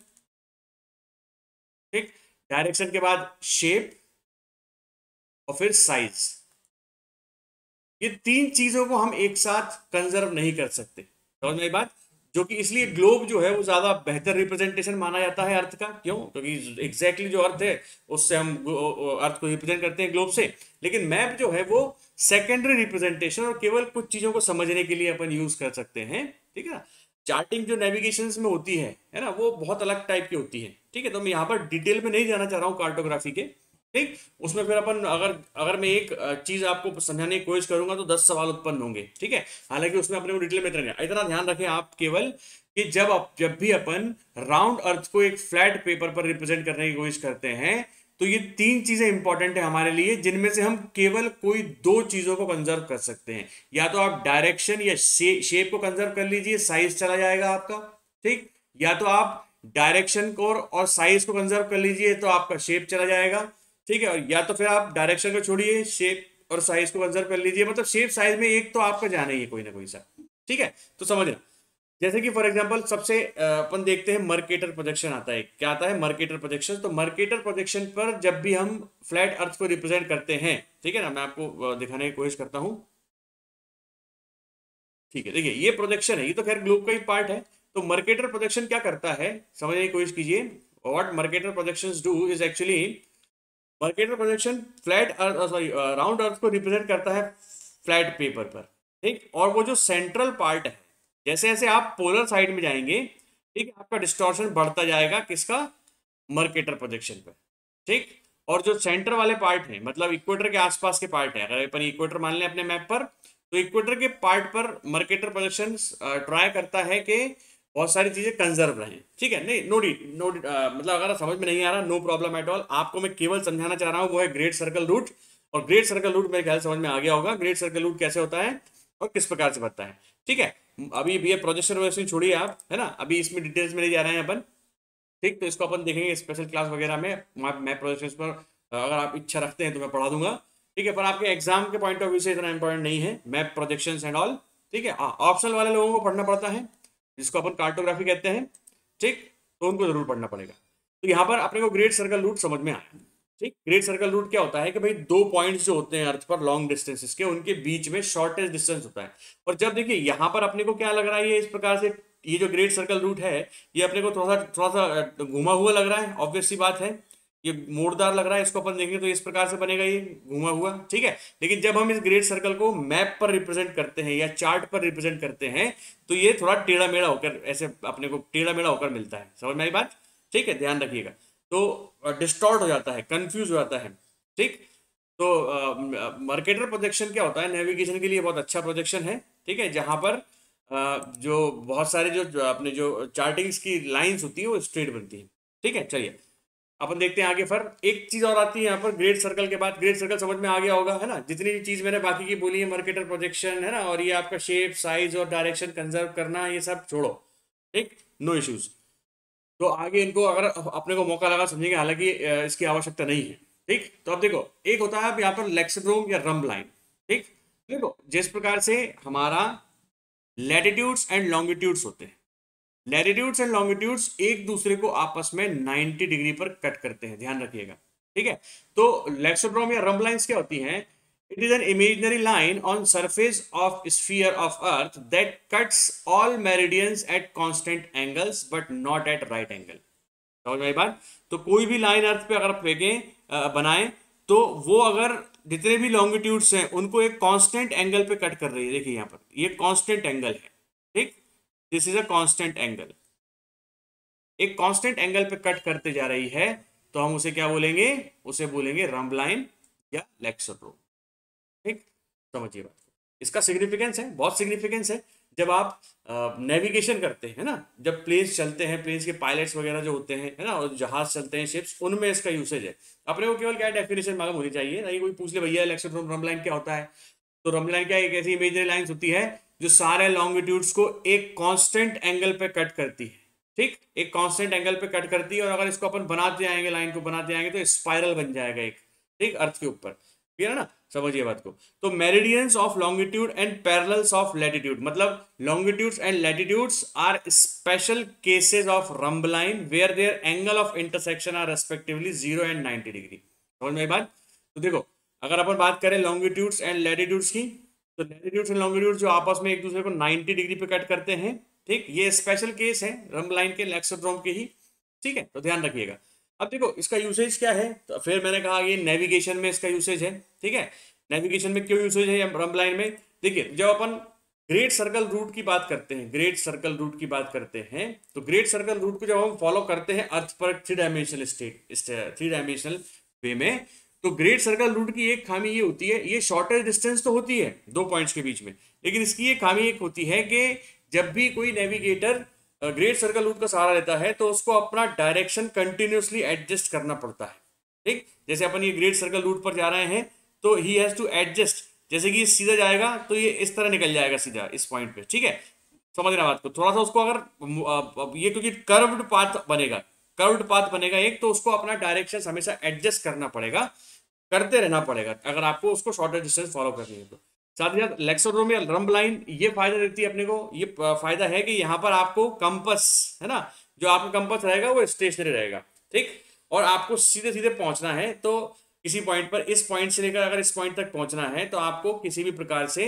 ठीक, डायरेक्शन के बाद शेप और फिर साइज। ये तीन चीजों को हम एक साथ कंजर्व नहीं कर सकते, समझ में आई बात। जो कि इसलिए ग्लोब जो है वो ज्यादा बेहतर रिप्रेजेंटेशन माना जाता है अर्थ का। क्यों? क्योंकि एग्जैक्टली जो अर्थ है उससे हम अर्थ को रिप्रेजेंट करते हैं ग्लोब से। लेकिन मैप जो है वो सेकेंडरी रिप्रेजेंटेशन और केवल कुछ चीजों को समझने के लिए अपन यूज कर सकते हैं। ठीक है ना, चार्टिंग जो नेविगेशन में होती है है ना, वो बहुत अलग टाइप की होती है। ठीक है, तो मैं यहाँ पर डिटेल में नहीं जाना चाह रहा हूँ कार्टोग्राफी के। ठीक, उसमें फिर अपन अगर अगर मैं एक चीज आपको समझाने की कोशिश करूंगा तो दस सवाल उत्पन्न होंगे। ठीक है, हालांकि उसमें अपने को डिटेल में इतना इतना ध्यान रखें आप केवल कि जब आप जब भी अपन राउंड अर्थ को एक फ्लैट पेपर पर रिप्रेजेंट करने की कोशिश करते हैं तो ये तीन चीजें इंपॉर्टेंट है हमारे लिए, जिनमें से हम केवल कोई दो चीजों को कंजर्व कर सकते हैं। या तो आप डायरेक्शन या शे, शेप को कंजर्व कर लीजिए, साइज चला जाएगा आपका। ठीक, या तो आप डायरेक्शन को और साइज को कंजर्व कर लीजिए तो आपका शेप चला जाएगा। ठीक है, और या तो फिर आप डायरेक्शन को छोड़िए, शेप और साइज को कंजर्व कर लीजिए, मतलब शेप साइज में एक तो आपका जाना ही है कोई ना कोई सा। ठीक है, तो समझना जैसे कि फॉर एग्जांपल सबसे अपन देखते हैं मर्केटर प्रोजेक्शन आता है। क्या आता है? मर्केटर projection. तो मर्केटर प्रोजेक्शन पर जब भी हम फ्लैट अर्थ को रिप्रेजेंट करते हैं, ठीक है ना, मैं आपको दिखाने की कोशिश करता हूँ। ठीक है, देखिए ये प्रोजेक्शन है, ये तो खैर ग्लोब का ही पार्ट है। तो मर्केटर प्रोजेक्शन क्या करता है समझने की कोशिश कीजिए। What मर्केटर projections do is actually मर्केटर projection flat earth sorry round earth को रिप्रेजेंट करता है फ्लैट पेपर पर। ठीक, और वो जो सेंट्रल पार्ट है, जैसे जैसे आप पोलर साइड में जाएंगे, ठीक, आपका डिस्टॉर्शन बढ़ता जाएगा किसका? मर्केटर प्रोजेक्शन पर। ठीक, और जो सेंटर वाले पार्ट है, मतलब इक्वेटर के आसपास के पार्ट है, अगर अपन इक्वेटर मान लें अपने मैप पर, तो इक्वेटर के पार्ट पर मर्केटर प्रोजेक्शन ट्राई करता है कि बहुत सारी चीजें कंजर्व रहें। ठीक है, नहीं नो डीड नो डीड मतलब अगर समझ में नहीं आ रहा नो प्रॉब्लम एट ऑल। आपको मैं केवल समझाना चाह रहा हूँ वो है ग्रेट सर्कल रूट, और ग्रेट सर्कल रूट मेरे ख्याल समझ में आ गया होगा ग्रेट सर्कल रूट कैसे होता है और किस प्रकार से बनता है। ठीक है, अभी ये प्रोजेक्शन वगैरह छोड़िए आप, है ना, अभी इसमें डिटेल्स में नहीं जा रहे हैं अपन। ठीक, तो इसको अपन देखेंगे स्पेशल क्लास वगैरह में, मैप प्रोजेक्शन पर अगर आप इच्छा रखते हैं तो मैं पढ़ा दूंगा। ठीक है, पर आपके एग्जाम के पॉइंट ऑफ व्यू से इतना इंपॉर्टेंट नहीं है मैप प्रोजेक्शन एंड ऑल। ठीक है, ऑप्शनल वाले लोगों को पढ़ना पड़ता है जिसको अपन कार्टोग्राफी कहते हैं, ठीक, तो उनको जरूर पढ़ना पड़ेगा। तो यहाँ पर अपने को ग्रेट सर्कल रूट समझ में आया। ठीक, ग्रेट सर्कल रूट क्या होता है कि भाई दो पॉइंट्स जो होते हैं अर्थ पर लॉन्ग डिस्टेंसेस के, उनके बीच में शॉर्टेस्ट डिस्टेंस होता है। और जब देखिए यहाँ पर अपने को क्या लग रहा है, ये इस प्रकार से ये जो ग्रेट सर्कल रूट है ये अपने को थोड़ा सा थोड़ा सा घुमा हुआ लग रहा है, ऑब्वियस सी बात है। ये मोड़दार लग रहा है, इसको अपन देखेंगे तो इस प्रकार से बनेगा ये घुमा हुआ, ठीक है। लेकिन जब हम इस ग्रेड सर्कल को मैप पर रिप्रेजेंट करते हैं या चार्ट पर रिप्रेजेंट करते हैं तो ये थोड़ा टेढ़ा मेढ़ा होकर ऐसे अपने को टेढ़ा मेढ़ा होकर मिलता है, समझ में आई बात, ठीक है, ध्यान रखिएगा। तो डिस्टॉर्ट हो जाता है, कंफ्यूज हो जाता है, ठीक। तो मर्केटर प्रोजेक्शन क्या होता है, नेविगेशन के लिए बहुत अच्छा प्रोजेक्शन है, ठीक है, जहाँ पर uh, जो बहुत सारे जो अपने जो चार्टिंग्स की लाइंस होती है वो स्ट्रेट बनती है, ठीक है। चलिए अपन देखते हैं आगे। फिर एक चीज और आती है यहाँ पर ग्रेड सर्कल के बाद, ग्रेड सर्कल समझ में आ गया होगा, है ना, जितनी भी चीज मैंने बाकी की बोली है मर्केटर प्रोजेक्शन, है ना, और ये आपका शेप साइज और डायरेक्शन कंजर्व करना, ये सब छोड़ो, ठीक, नो इश्यूज। तो आगे इनको अगर अपने को मौका लगा समझेंगे, हालांकि इसकी आवश्यकता नहीं है, ठीक। तो अब देखो एक होता है आप यहाँ पर लॉक्सोड्रोम या रंब लाइन, ठीक। देखो जिस प्रकार से हमारा लैटिट्यूड्स एंड लॉन्गिट्यूड्स होते हैं, लैटिट्यूड्स एंड लॉन्गिट्यूड्स एक दूसरे को आपस में नब्बे डिग्री पर कट करते हैं, ध्यान रखिएगा, ठीक है। तो लॉक्सोड्रोम या रंब लाइंस क्या होती हैं, it is an imaginary line on surface of sphere of earth that cuts all meridians at constant angles but not at right angle, समझ में आई बात। तो कोई भी लाइन अर्थ पे अगर आप फेंकें बनाएं तो वो अगर जितने भी लॉन्गिट्यूड्स हैं उनको एक कांस्टेंट एंगल पे कट कर रही है। देखिए यहाँ पर ये कांस्टेंट एंगल है, ठीक, this is a constant angle, एक कांस्टेंट एंगल पे कट करते जा रही है, तो हम उसे क्या बोलेंगे, उसे बोलेंगे रंब लाइन या लॉक्सोड्रोम, ठीक, समझिए बात। इसका सिग्निफिकेंस है, बहुत सिग्निफिकेंस है। जब आप नेविगेशन करते हैं ना, जब प्लेन्स चलते हैं, प्लेन्स के पायलट्स वगैरह जो होते हैं, है ना, और जहाज चलते हैं, शिप्स, उनमें इसका यूसेज है। अपने को केवल क्या डेफिनेशन मालूम होनी चाहिए, नहीं कोई पूछ ले भैया लॉक्सोड्रोम रंब लाइन क्या होता है। तो रंब लाइन क्या, एक ऐसी इमेजनरी लाइन होती है जो सारे लॉन्गिट्यूड्स को एक कांस्टेंट एंगल पे कट करती है, ठीक, एक कांस्टेंट एंगल पे कट करती है। और अगर इसको अपन बनाते जाएंगे, लाइन को बनाते जाएंगे तो स्पाइरल बन जाएगा एक, ठीक, अर्थ के ऊपर, ठीक है ना, समझिए बात को। तो meridians of longitude and parallels of latitude, मतलब longitudes and latitudes are special cases of rhumb line where their angle of intersection are respectively zero and ninety degree, समझ में आई बात। तो देखो अगर अपन बात करें लॉन्गिट्यूड्स एंड लैटिट्यूड्स की, तो लैटिट्यूड्स एंड लॉन्गिट्यूड जो आपस में एक दूसरे को नाइनटी डिग्री पे कट करते हैं, ठीक, ये स्पेशल केस है रंब लाइन के, लॉक्सोड्रोम के ही, ठीक है, तो ध्यान रखिएगा। अब देखो इसका यूसेज क्या है, तो फिर मैंने कहा ये नेविगेशन में इसका यूसेज है, ठीक है। नेविगेशन में क्यों यूसेज है रंब लाइन में, देखिए जब अपन ग्रेट सर्कल रूट की बात करते हैं, ग्रेट सर्कल रूट की बात करते हैं, तो ग्रेट सर्कल रूट को जब हम फॉलो करते हैं अर्थ पर three dimensional state three dimensional way में, तो ग्रेट सर्कल रूट की एक खामी ये होती है, ये शॉर्टेस्ट डिस्टेंस तो होती है दो पॉइंट्स के बीच में, लेकिन इसकी ये खामी एक होती है कि जब भी कोई नेविगेटर ग्रेट सर्कल रूट का सहारा लेता है तो उसको अपना डायरेक्शन कंटिन्यूसली एडजस्ट करना पड़ता है, ठीक। जैसे अपन ये ग्रेट सर्कल रूट पर जा रहे हैं तो ही हैज टू एडजस्ट, जैसे कि ये सीधा जाएगा तो ये इस तरह निकल जाएगा सीधा इस पॉइंट पे, ठीक है, समझना बात को। थोड़ा सा उसको अगर ये क्योंकि कर्व्ड पाथ बनेगा, कर्व्ड पाथ बनेगा एक, तो उसको अपना डायरेक्शन हमेशा एडजस्ट करना पड़ेगा, करते रहना पड़ेगा अगर आपको उसको शॉर्टर डिस्टेंस फॉलो करनी है तो। साथ ही साथ लॉक्सोड्रोम या रंब लाइन ये फायदा देती है अपने को, ये फायदा है कि यहाँ पर आपको कंपस, है ना, जो आपका कंपस रहेगा वो स्टेशनरी रहेगा, ठीक, और आपको सीधे सीधे पहुंचना है तो किसी पॉइंट पर, इस पॉइंट से लेकर अगर इस पॉइंट तक पहुंचना है तो आपको किसी भी प्रकार से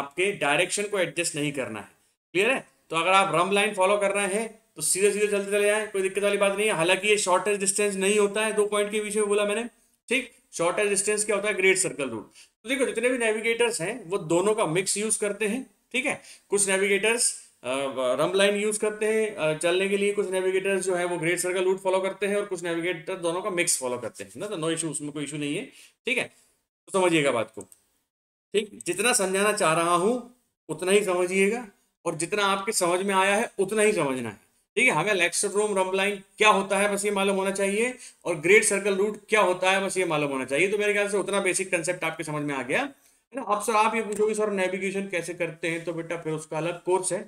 आपके डायरेक्शन को एडजस्ट नहीं करना है, क्लियर है। तो अगर आप रंब लाइन फॉलो कर रहे हैं तो सीधे सीधे चलते चले जाए, कोई दिक्कत वाली बात नहीं है। हालांकि ये शॉर्टेस्ट डिस्टेंस नहीं होता है दो पॉइंट के बीच में, बोला मैंने, ठीक, शॉर्टेस्ट डिस्टेंस क्या होता है ग्रेट सर्कल रूट। तो देखो जितने भी नेविगेटर्स हैं वो दोनों का मिक्स यूज करते हैं, ठीक है। कुछ नेविगेटर्स रंब लाइन यूज करते हैं चलने के लिए, कुछ नेविगेटर्स जो है वो ग्रेट सर्कल रूट फॉलो करते हैं, और कुछ नेविगेटर दोनों का मिक्स फॉलो करते हैं ना, तो नो इशू, उसमें कोई इशू नहीं है, ठीक है। तो समझिएगा बात को, ठीक, जितना समझाना चाह रहा हूँ उतना ही समझिएगा, और जितना आपके समझ में आया है उतना ही समझना है, ठीक है। हमें लॉक्सोड्रोम रंब लाइन क्या होता है बस ये मालूम होना चाहिए, और ग्रेट सर्कल रूट क्या होता है बस ये मालूम होना चाहिए। तो मेरे ख्याल से उतना बेसिक कंसेप्ट आपके समझ में आ गया, है ना। अब सर आप ये पूछोगे सर नेविगेशन कैसे करते हैं, तो बेटा फिर उसका अलग कोर्स है,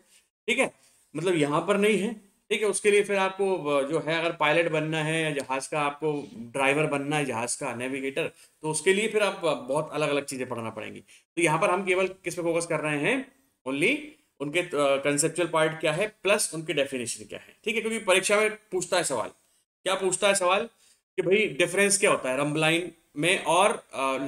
ठीक है, मतलब यहाँ पर नहीं है, ठीक है। उसके लिए फिर आपको जो है अगर पायलट बनना है या जहाज का आपको ड्राइवर बनना है, जहाज का नेविगेटर, तो उसके लिए फिर आप बहुत अलग अलग चीजें पढ़ना पड़ेंगी। तो यहाँ पर हम केवल किस पे फोकस कर रहे हैं, ओनली उनके कंसेप्चुअल पार्ट क्या है प्लस उनके डेफिनेशन क्या है, ठीक है। क्योंकि परीक्षा में पूछता है सवाल, क्या पूछता है सवाल कि भाई डिफरेंस क्या होता है रंब लाइन में और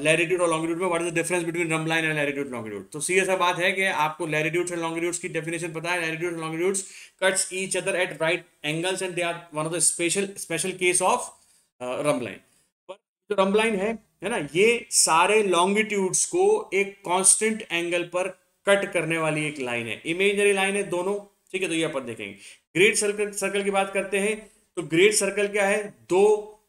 लैटिट्यूड और लॉन्गिट्यूड में, what is the difference between rhumb line and latitude longitude. तो सीरियस बात है कि आपको लैटिट्यूड्स एंड लॉन्गिट्यूड्स की डेफिनेशन पता है, latitude and longitudes cuts each other at right angles and they are one of the special special case of rhumb line पर जो रंब लाइन है है ना, ये सारे लॉन्गिट्यूड्स को एक कांस्टेंट एंगल पर कट करने वाली एक लाइन है, इमेजिनरी लाइन है दोनों, ठीक है। तो ये अपन देखेंगे। ग्रेट सर्कल सर्कल की बात करते हैं तो ग्रेट सर्कल क्या है, दो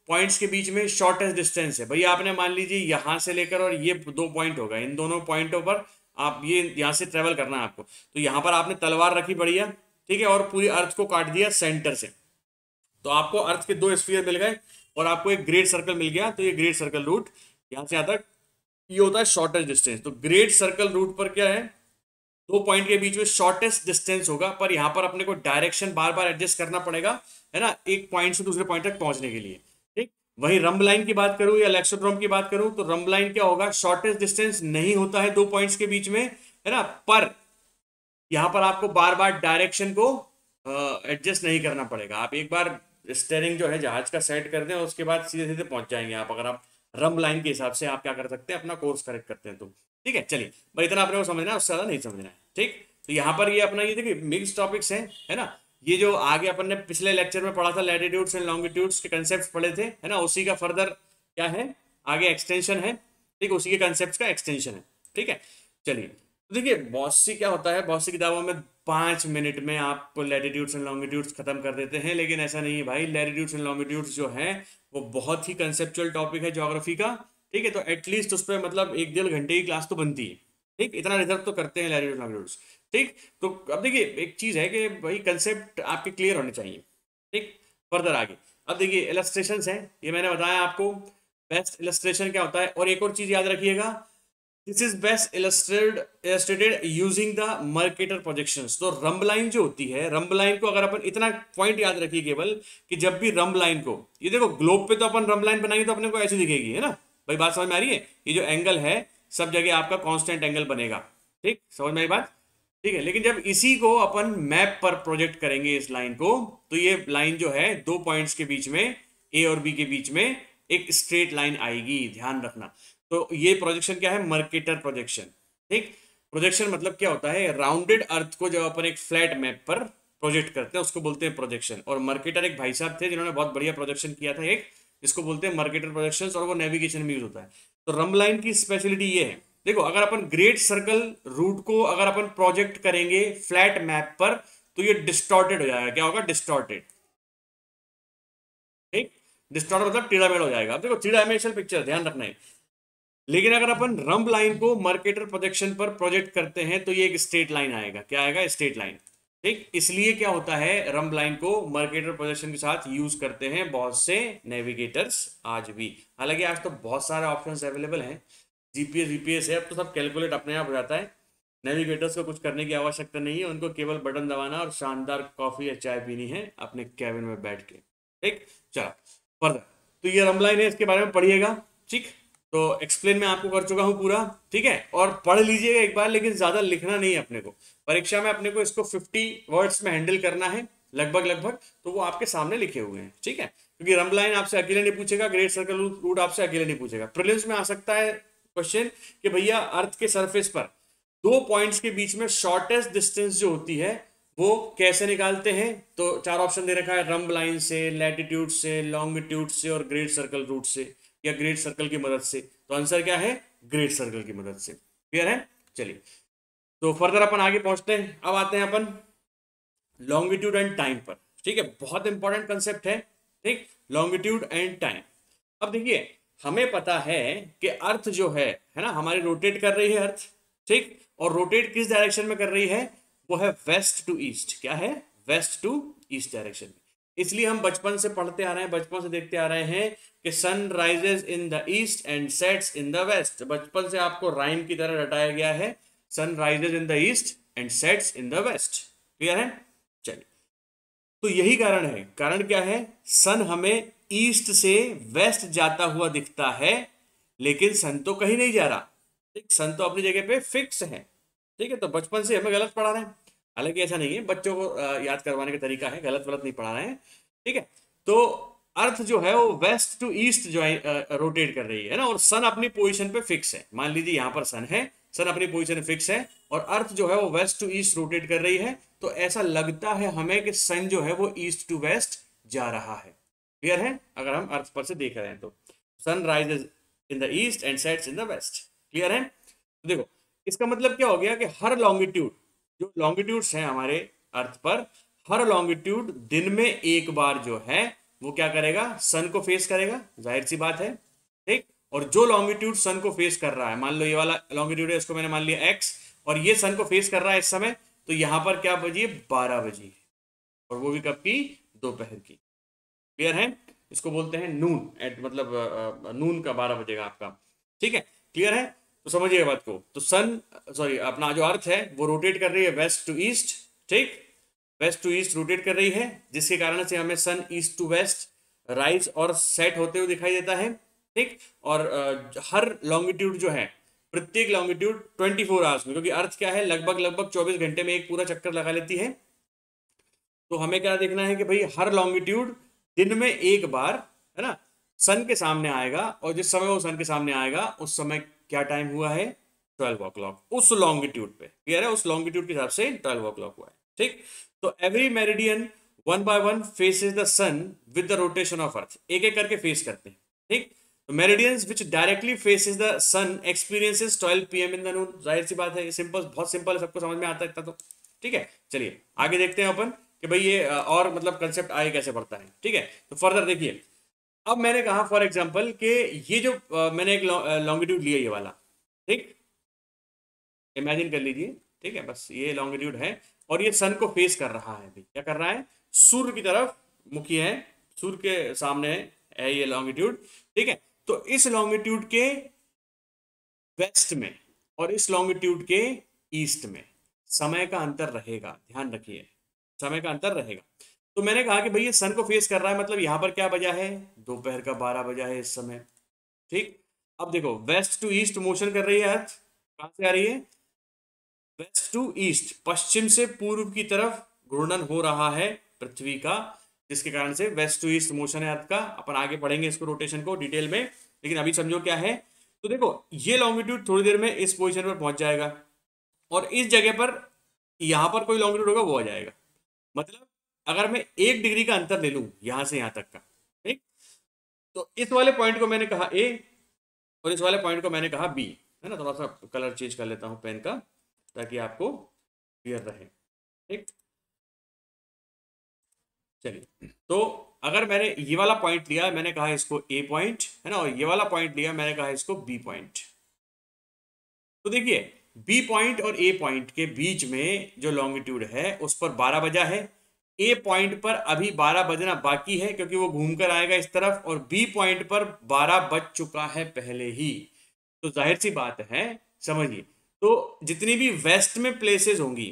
पॉइंट्स के बीच में शॉर्टेस्ट डिस्टेंस है। भैया आपने मान लीजिए यहाँ से लेकर और ये दो पॉइंट होगा, इन दोनों पॉइंटों पर आप ये यहाँ से ट्रेवल करना है आपको, तो यहाँ पर आपने तलवार रखी बढ़िया, ठीक है, और पूरी अर्थ को काट दिया सेंटर से, तो आपको अर्थ के दो स्फीयर मिल गए और आपको एक ग्रेट सर्कल मिल गया। तो ये ग्रेट सर्कल रूट यहाँ से यहाँ तक ये होता है शॉर्टेस्ट डिस्टेंस। तो ग्रेट सर्कल रूट पर क्या है, दो पॉइंट के बीच में शॉर्टेस्ट डिस्टेंस होगा, पर यहाँ पर अपने को डायरेक्शन बार बार एडजस्ट करना पड़ेगा, है ना, एक पॉइंट से दूसरे पॉइंट तक पहुंचने के लिए, ठीक। वहीं रंब लाइन की बात करूँ या लैक्सोड्रोम की बात करूँ तो रंब लाइन क्या होगा, शॉर्टेस्ट डिस्टेंस नहीं होता है दो पॉइंट्स के बीच में, है ना, पर यहाँ पर आपको बार बार डायरेक्शन को एडजस्ट नहीं करना पड़ेगा। आप एक बार स्टेरिंग जो है जहाज का सेट कर दें और उसके बाद सीधे सीधे पहुंच जाएंगे आप, अगर आप रंब लाइन के हिसाब से आप क्या कर सकते हैं, अपना कोर्स करेक्ट करते हैं तो, ठीक है। चलिए भाई, इतना आपने को समझना है, उससे ज़्यादा नहीं समझना है, ठीक। तो यहाँ पर ये अपना ये देखिए मिक्स टॉपिक्स हैं, है ना। ये जो आगे अपन ने पिछले लेक्चर में पढ़ा था लैटिट्यूड्स एंड लॉन्गिट्यूड्स के कंसेप्ट पढ़े थे, है ना, उसी का फर्दर क्या है, आगे एक्सटेंशन है, ठीक, उसी के कंसेप्ट का एक्सटेंशन है, ठीक है। चलिए तो देखिए बहुत सी क्या होता है, बहुत सी किताबों में पाँच मिनट में आप लैटिट्यूड्स एंड लॉन्गिट्यूड्स खत्म कर देते हैं, लेकिन ऐसा नहीं है भाई। लैटिट्यूड्स एंड लॉन्गिट्यूड्स जो है वो बहुत ही कंसेप्चुअल टॉपिक है ज्योग्राफी का, ठीक है। तो एटलीस्ट उस पर मतलब एक डेढ़ घंटे की क्लास तो बनती है, ठीक, इतना रिजर्व तो करते हैं लैटिट्यूड लॉन्गिट्यूड्स, ठीक। तो अब देखिए एक चीज़ है कि भाई कंसेप्ट आपके क्लियर होने चाहिए, ठीक। फर्दर आगे अब देखिए इलस्ट्रेशंस हैं, ये मैंने बताया आपको बेस्ट इलस्ट्रेशन क्या होता है। और एक और चीज़ याद रखिएगा, this is best illustrated using the मर्केटर projections. तो रंब लाइन जो होती है, रंब लाइन को अगर अपन इतना पॉइंट याद रखिए केवल कि जब भी रंब लाइन को ये देखो ग्लोब पे तो अपन रंब लाइन बनाएंगे तो अपने को ऐसी दिखेगी, है ना भाई, बात समझ में आ रही है। ये जो एंगल है सब जगह आपका कांस्टेंट एंगल बनेगा, ठीक, समझ में आई बात, ठीक है। लेकिन जब इसी को अपन मैप पर प्रोजेक्ट करेंगे इस लाइन को, तो ये लाइन जो है दो पॉइंट्स के बीच में, ए और बी के बीच में एक स्ट्रेट लाइन आएगी, ध्यान रखना। तो ये प्रोजेक्शन क्या है, मर्केटर प्रोजेक्शन, ठीक। प्रोजेक्शन मतलब क्या होता है, राउंडेड अर्थ को जब अपन एक फ्लैट मैप पर प्रोजेक्ट करते हैं उसको बोलते हैं प्रोजेक्शन। और मर्केटर एक भाई साहब थे जिन्होंने बहुत बढ़िया प्रोजेक्शन किया था एक, इसको बोलते हैं मर्केटर प्रोजेक्शंस, और वो नेविगेशन में यूज होता है। तो रंब लाइन की स्पेशलिटी ये है, देखो अगर अपन ग्रेट सर्कल रूट को अगर अपन प्रोजेक्ट करेंगे फ्लैट मैप पर तो ये डिस्टॉर्टेड हो जाएगा। क्या होगा, डिस्टॉर्टेड, ठीक, डिस्टॉर्टेड मतलब टिरामेड हो जाएगा। अब देखो थ्री डायमेंशनल पिक्चर, ध्यान रखना है। लेकिन अगर अपन रंब लाइन को मर्केटर प्रोजेक्शन पर प्रोजेक्ट करते हैं तो ये एक स्ट्रेट लाइन आएगा। क्या आएगा, स्ट्रेट लाइन, ठीक। इसलिए क्या होता है, रंब लाइन को मर्केटर प्रोजेक्शन के साथ यूज करते हैं बहुत से नेविगेटर्स आज भी। हालांकि आज तो बहुत सारे ऑप्शंस अवेलेबल हैं, जीपीएस वीपीएस है, अब तो सब कैलकुलेट अपने आप हो जाता है। नेविगेटर्स को कुछ करने की आवश्यकता नहीं है, उनको केवल बटन दबाना और शानदार कॉफी या चाय पीनी है अपने कैबिन में बैठ के, ठीक। चलो फर्दर, तो ये रंब लाइन है, इसके बारे में पढ़िएगा, ठीक। तो एक्सप्लेन मैं आपको कर चुका हूं पूरा, ठीक है, और पढ़ लीजिएगा एक बार, लेकिन ज्यादा लिखना नहीं है अपने को। परीक्षा में अपने को इसको पचास वर्ड्स में हैंडल करना है लगभग लगभग, तो वो आपके सामने लिखे हुए हैं, ठीक है। क्योंकि रंब लाइन आपसे अकेले नहीं पूछेगा, ग्रेट सर्कल रूट आपसे अकेले नहीं पूछेगा। प्रीलिम्स में आ सकता है क्वेश्चन कि भैया अर्थ के सरफेस पर दो पॉइंट्स के बीच में शॉर्टेस्ट डिस्टेंस जो होती है वो कैसे निकालते हैं। तो चार ऑप्शन दे रखा है, रंब लाइन से, लैटिट्यूड से, लॉन्गिट्यूड से और ग्रेट सर्कल रूट से या ग्रेट सर्कल की मदद से। तो आंसर क्या है, ग्रेट सर्कल की मदद से। क्लियर है, चलिए तो फर्दर अपन आगे पहुंचते हैं। अब आते हैं अपन लॉन्गिट्यूड एंड टाइम पर, ठीक है, बहुत इंपॉर्टेंट कंसेप्ट है, ठीक, लॉन्गिट्यूड एंड टाइम। अब देखिए हमें पता है कि अर्थ जो है है ना हमारी रोटेट कर रही है अर्थ, ठीक, और रोटेट किस डायरेक्शन में कर रही है, वो है वेस्ट टू ईस्ट। क्या है, वेस्ट टू ईस्ट डायरेक्शन में। इसलिए हम बचपन से पढ़ते आ रहे हैं, बचपन से देखते आ रहे हैं कि sun rises in the east and sets in the west. बचपन से आपको राइम की तरह रटाया गया है, sun rises in the east and sets in the west. Clear है, चलिए। तो यही कारण है, कारण क्या है, सन हमें ईस्ट से वेस्ट जाता हुआ दिखता है, लेकिन सन तो कहीं नहीं जा रहा, ठीक, सन तो अपनी जगह पे फिक्स है, ठीक है। तो बचपन से हमें गलत पढ़ा रहे हैं, हालांकि ऐसा नहीं है, बच्चों को याद करवाने का तरीका है, गलत गलत नहीं पढ़ा रहे हैं, ठीक है। तो अर्थ जो है वो वेस्ट टू ईस्ट जो है रोटेट कर रही है ना, और सन अपनी पोजीशन पे फिक्स है। मान लीजिए यहाँ पर सन है, सन अपनी पोजीशन फिक्स है और अर्थ जो है वो वेस्ट टू ईस्ट रोटेट कर रही है, तो ऐसा लगता है हमें कि सन जो है वो ईस्ट टू वेस्ट जा रहा है। क्लियर है, अगर हम अर्थ पर से देख रहे हैं तो sun rises in the east and sets in the west. Clear है? तो देखो इसका मतलब क्या हो गया कि हर लॉन्गिट्यूड, जो लॉन्गिट्यूड्स हैं हमारे अर्थ पर, हर लॉन्गिट्यूड दिन में एक बार जो है वो क्या करेगा, सन को फेस करेगा, जाहिर सी बात है, ठीक। और जो लॉन्गिट्यूड सन को फेस कर रहा है, मान लो ये वाला लॉन्गिट्यूड है, इसको मैंने मान लिया एक्स, और ये सन को फेस कर रहा है इस समय, तो यहाँ पर क्या बजी, बारह बजी, और वो भी कब की, दोपहर की। क्लियर है? इसको बोलते हैं नून, एट मतलब नून का बारह बजेगा आपका, ठीक है, क्लियर है? तो समझिएगा बात को। तो सन सॉरी अपना जो अर्थ है वो रोटेट कर रही है वेस्ट टू ईस्ट, ठीक, वेस्ट टू ईस्ट रोटेट कर रही है, जिसके कारण से हमें sun east to west rise और सेट होते हुए दिखाई देता है, ठीक। और हर लॉन्गिट्यूड जो है, प्रत्येक लॉन्गिट्यूड चौबीस आवर्स में, क्योंकि अर्थ क्या है लगभग लगभग चौबीस घंटे में एक पूरा चक्कर लगा लेती है, तो हमें क्या देखना है कि भाई हर लॉन्गिट्यूड दिन में एक बार है ना सन के सामने आएगा, और जिस समय वो सन के सामने आएगा उस समय क्या टाइम हुआ है, ट्वेल्व ओ क्लॉक, उस लॉन्गिट्यूड पे। क्लियर है? उस लॉन्गिट्यूड के हिसाब से ट्वेल्व ओ क्लॉक हुआ है, ठीक। तो every meridian one by one faces the sun with the rotation of earth, एक एक करके फेस करते हैं, ठीक। Meridians which directly faces the sun experiences twelve P M in the noon, जाहिर सी बात है, ये सिंपल, बहुत सिंपल है, सबको समझ में आता है इतना तो, ठीक है। चलिए आगे देखते हैं अपन कि भाई ये और मतलब कंसेप्ट आगे कैसे बढ़ता है, ठीक है। तो फर्दर देखिए, अब मैंने कहा फॉर एग्जांपल कि ये जो आ, मैंने एक लॉन्गिट्यूड लिया ये वाला, ठीक, इमेजिन कर लीजिए, ठीक है, बस ये लॉन्गिट्यूड है और ये सन को फेस कर रहा है, क्या कर रहा है, सूर्य की तरफ मुखी है, सूर्य के सामने है ये लॉन्गिट्यूड, ठीक है। तो इस लॉन्गिट्यूड के वेस्ट में और इस लॉन्गिट्यूड के ईस्ट में समय का अंतर रहेगा, ध्यान रखिए, समय का अंतर रहेगा। तो मैंने कहा कि भैया सन को फेस कर रहा है, मतलब यहाँ पर क्या बजा है, दोपहर का बारह बजा है इस समय, ठीक। अब देखो वेस्ट टू ईस्ट मोशन कर रही है अर्थ, कहाँ से आ रही है, वेस्ट टू ईस्ट, पश्चिम से पूर्व की तरफ घूर्णन हो रहा है पृथ्वी का, जिसके कारण से वेस्ट टू ईस्ट मोशन है अर्थ का। अपन आगे पढ़ेंगे इसको, रोटेशन को डिटेल में, लेकिन अभी समझो क्या है। तो देखो ये लॉन्गिट्यूड थोड़ी देर में इस पोजीशन पर पहुंच जाएगा और इस जगह पर यहाँ पर कोई लॉन्गिट्यूड होगा वो आ जाएगा, मतलब अगर मैं एक डिग्री का अंतर ले लूँ यहाँ से यहाँ तक का, ठीक। तो इस वाले पॉइंट को मैंने कहा ए और इस वाले पॉइंट को मैंने कहा बी, है ना। थोड़ा सा कलर चेंज कर लेता हूँ पेन का ताकि आपको क्लियर रहे, ठीक। चलिए, तो अगर मैंने ये वाला पॉइंट लिया, मैंने कहा इसको ए पॉइंट, है ना, और ये वाला पॉइंट लिया, मैंने कहा इसको बी पॉइंट। तो देखिए बी पॉइंट और ए पॉइंट के बीच में जो लॉन्गिट्यूड है उस पर बारह बजा है, ए पॉइंट पर अभी बारह बजना बाकी है क्योंकि वो घूमकर आएगा इस तरफ, और बी पॉइंट पर बारह बज चुका है पहले ही। तो जाहिर सी बात है, समझिए, तो जितनी भी वेस्ट में प्लेसेस होंगी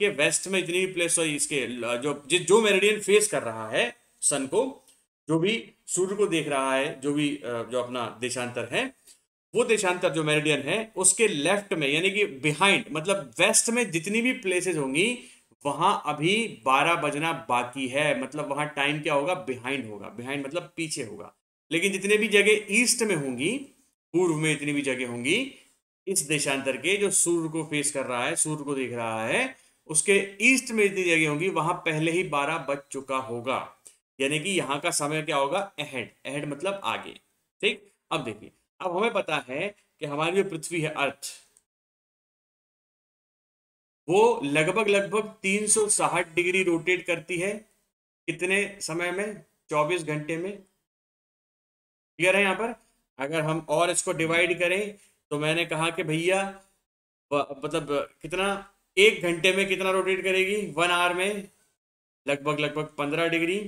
के वेस्ट में, इतनी भी प्लेस इसके जो जो मेरिडियन फेस कर रहा है सन को, जो भी सूर्य को देख रहा है, जो भी जो अपना देशांतर है, वो देशांतर जो मेरिडियन है उसके लेफ्ट में, यानी कि बिहाइंड, मतलब वेस्ट में जितनी भी प्लेसेस होंगी वहां अभी बारह बजना बाकी है, मतलब वहां टाइम क्या होगा, बिहाइंड होगा, बिहाइंड मतलब पीछे होगा। लेकिन जितने भी जगह ईस्ट में होंगी, पूर्व में इतनी भी जगह होंगी, इस देशांतर के जो सूर्य को फेस कर रहा है, सूर्य को देख रहा है, उसके ईस्ट में इतनी जगह होंगी वहां पहले ही बारह बज चुका होगा, यानी कि यहाँ का समय क्या होगा, अहेड, अहेड मतलब आगे, ठीक। अब देखिए, अब हमें पता है कि हमारी जो पृथ्वी है अर्थ, वो लगभग लगभग तीन सौ साठ डिग्री रोटेट करती है, कितने समय में, चौबीस घंटे में। क्लियर है? यहाँ पर अगर हम और इसको डिवाइड करें तो मैंने कहा कि भैया मतलब कितना, एक घंटे में कितना रोटेट करेगी, वन आवर में लगभग लगभग पंद्रह डिग्री,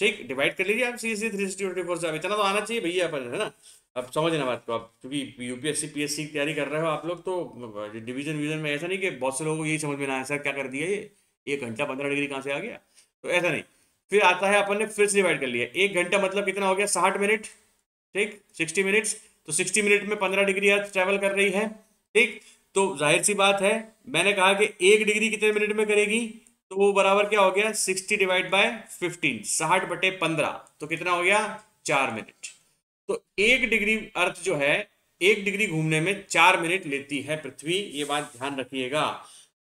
ठीक। डिवाइड कर लीजिए आप सीधे थ्री सिक्सटी ट्वेंटी फोर से, इतना तो आना चाहिए भैया अपन, है ना। अब समझना बात को, आप क्योंकि यूपीएससी पीएससी की तैयारी कर रहे हो आप लोग, तो डिवीजन डिवीजन में ऐसा नहीं कि बहुत से लोगों को यही समझ में ना आया, सर क्या कर दिया ये, एक घंटा पंद्रह डिग्री कहाँ से आ गया, तो ऐसा नहीं। फिर आता है अपन ने फिर से डिवाइड कर लिया, एक घंटा मतलब कितना हो गया, साठ मिनट, ठीक, सिक्सटी मिनट्स। तो सिक्सटी मिनट में पंद्रह डिग्री अर्थ ट्रैवल कर रही है, ठीक। तो जाहिर सी बात है, मैंने कहा कि एक डिग्री कितने मिनट में करेगी, तो वो बराबर क्या हो गया, सिक्सटी डिवाइड बाय फिफ्टीन, साठ बटे पंद्रह, तो कितना हो गया, चार मिनट। तो एक डिग्री अर्थ जो है, एक डिग्री घूमने में चार मिनट लेती है पृथ्वी, ये बात ध्यान रखिएगा।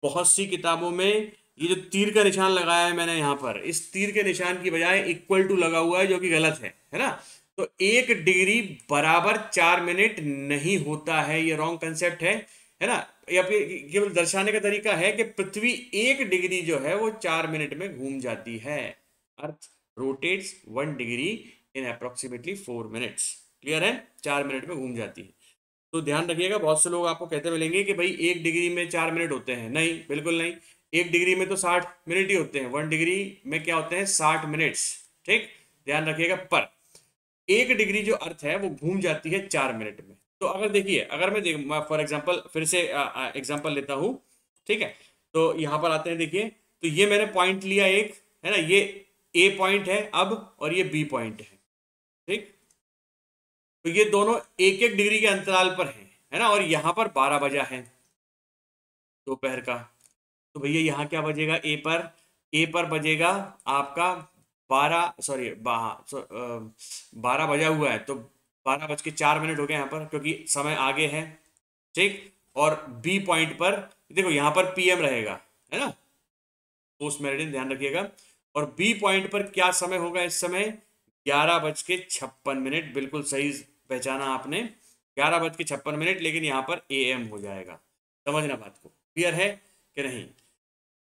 बहुत सी किताबों में ये जो तीर का निशान लगाया है मैंने यहाँ पर, इस तीर के निशान की बजाय इक्वल टू लगा हुआ है जो कि गलत है, है ना। तो एक डिग्री बराबर चार मिनट नहीं होता है, ये रॉन्ग कंसेप्ट है, है ना। या फिर केवल दर्शाने का तरीका है कि पृथ्वी एक डिग्री जो है वो चार मिनट में घूम जाती है। Earth rotates one degree in approximately four minutes. Clear है, चार मिनट में घूम जाती है। तो ध्यान रखिएगा, बहुत से लोग आपको कहते मिलेंगे कि भाई एक डिग्री में चार मिनट होते हैं, नहीं, बिल्कुल नहीं। एक डिग्री में तो साठ मिनट ही होते हैं, वन डिग्री में क्या होते हैं, साठ मिनट्स। ठीक, ध्यान रखिएगा। पर एक डिग्री जो अर्थ है वो घूम जाती है चार मिनट में। तो अगर देखिए, अगर मैं फॉर एग्जांपल फिर से एग्जांपल लेता हूँ, ठीक है। तो यहाँ पर आते हैं, देखिए तो ये मैंने पॉइंट लिया एक, है ना, ये ए पॉइंट है अब और ये बी पॉइंट है, ठीक। तो ये दोनों एक एक डिग्री के अंतराल पर हैं, है ना। और यहाँ पर बारह बजा है दोपहर का, तो भैया यहाँ क्या बजेगा, ए पर, ए पर बजेगा आपका बारह, सॉरी बारह बजा हुआ है, तो बारह बज के चार मिनट हो गए यहाँ पर, क्योंकि समय आगे है, ठीक। और बी पॉइंट पर देखो यहाँ पर पीएम रहेगा, है ना, पोस्ट मेरिडियन, ध्यान रखिएगा। और बी पॉइंट पर क्या समय होगा इस समय, ग्यारह बज के छप्पन मिनट, बिल्कुल सही पहचाना आपने, ग्यारह बज के छप्पन मिनट, लेकिन यहाँ पर एएम हो जाएगा। समझना बात को, क्लियर है कि नहीं।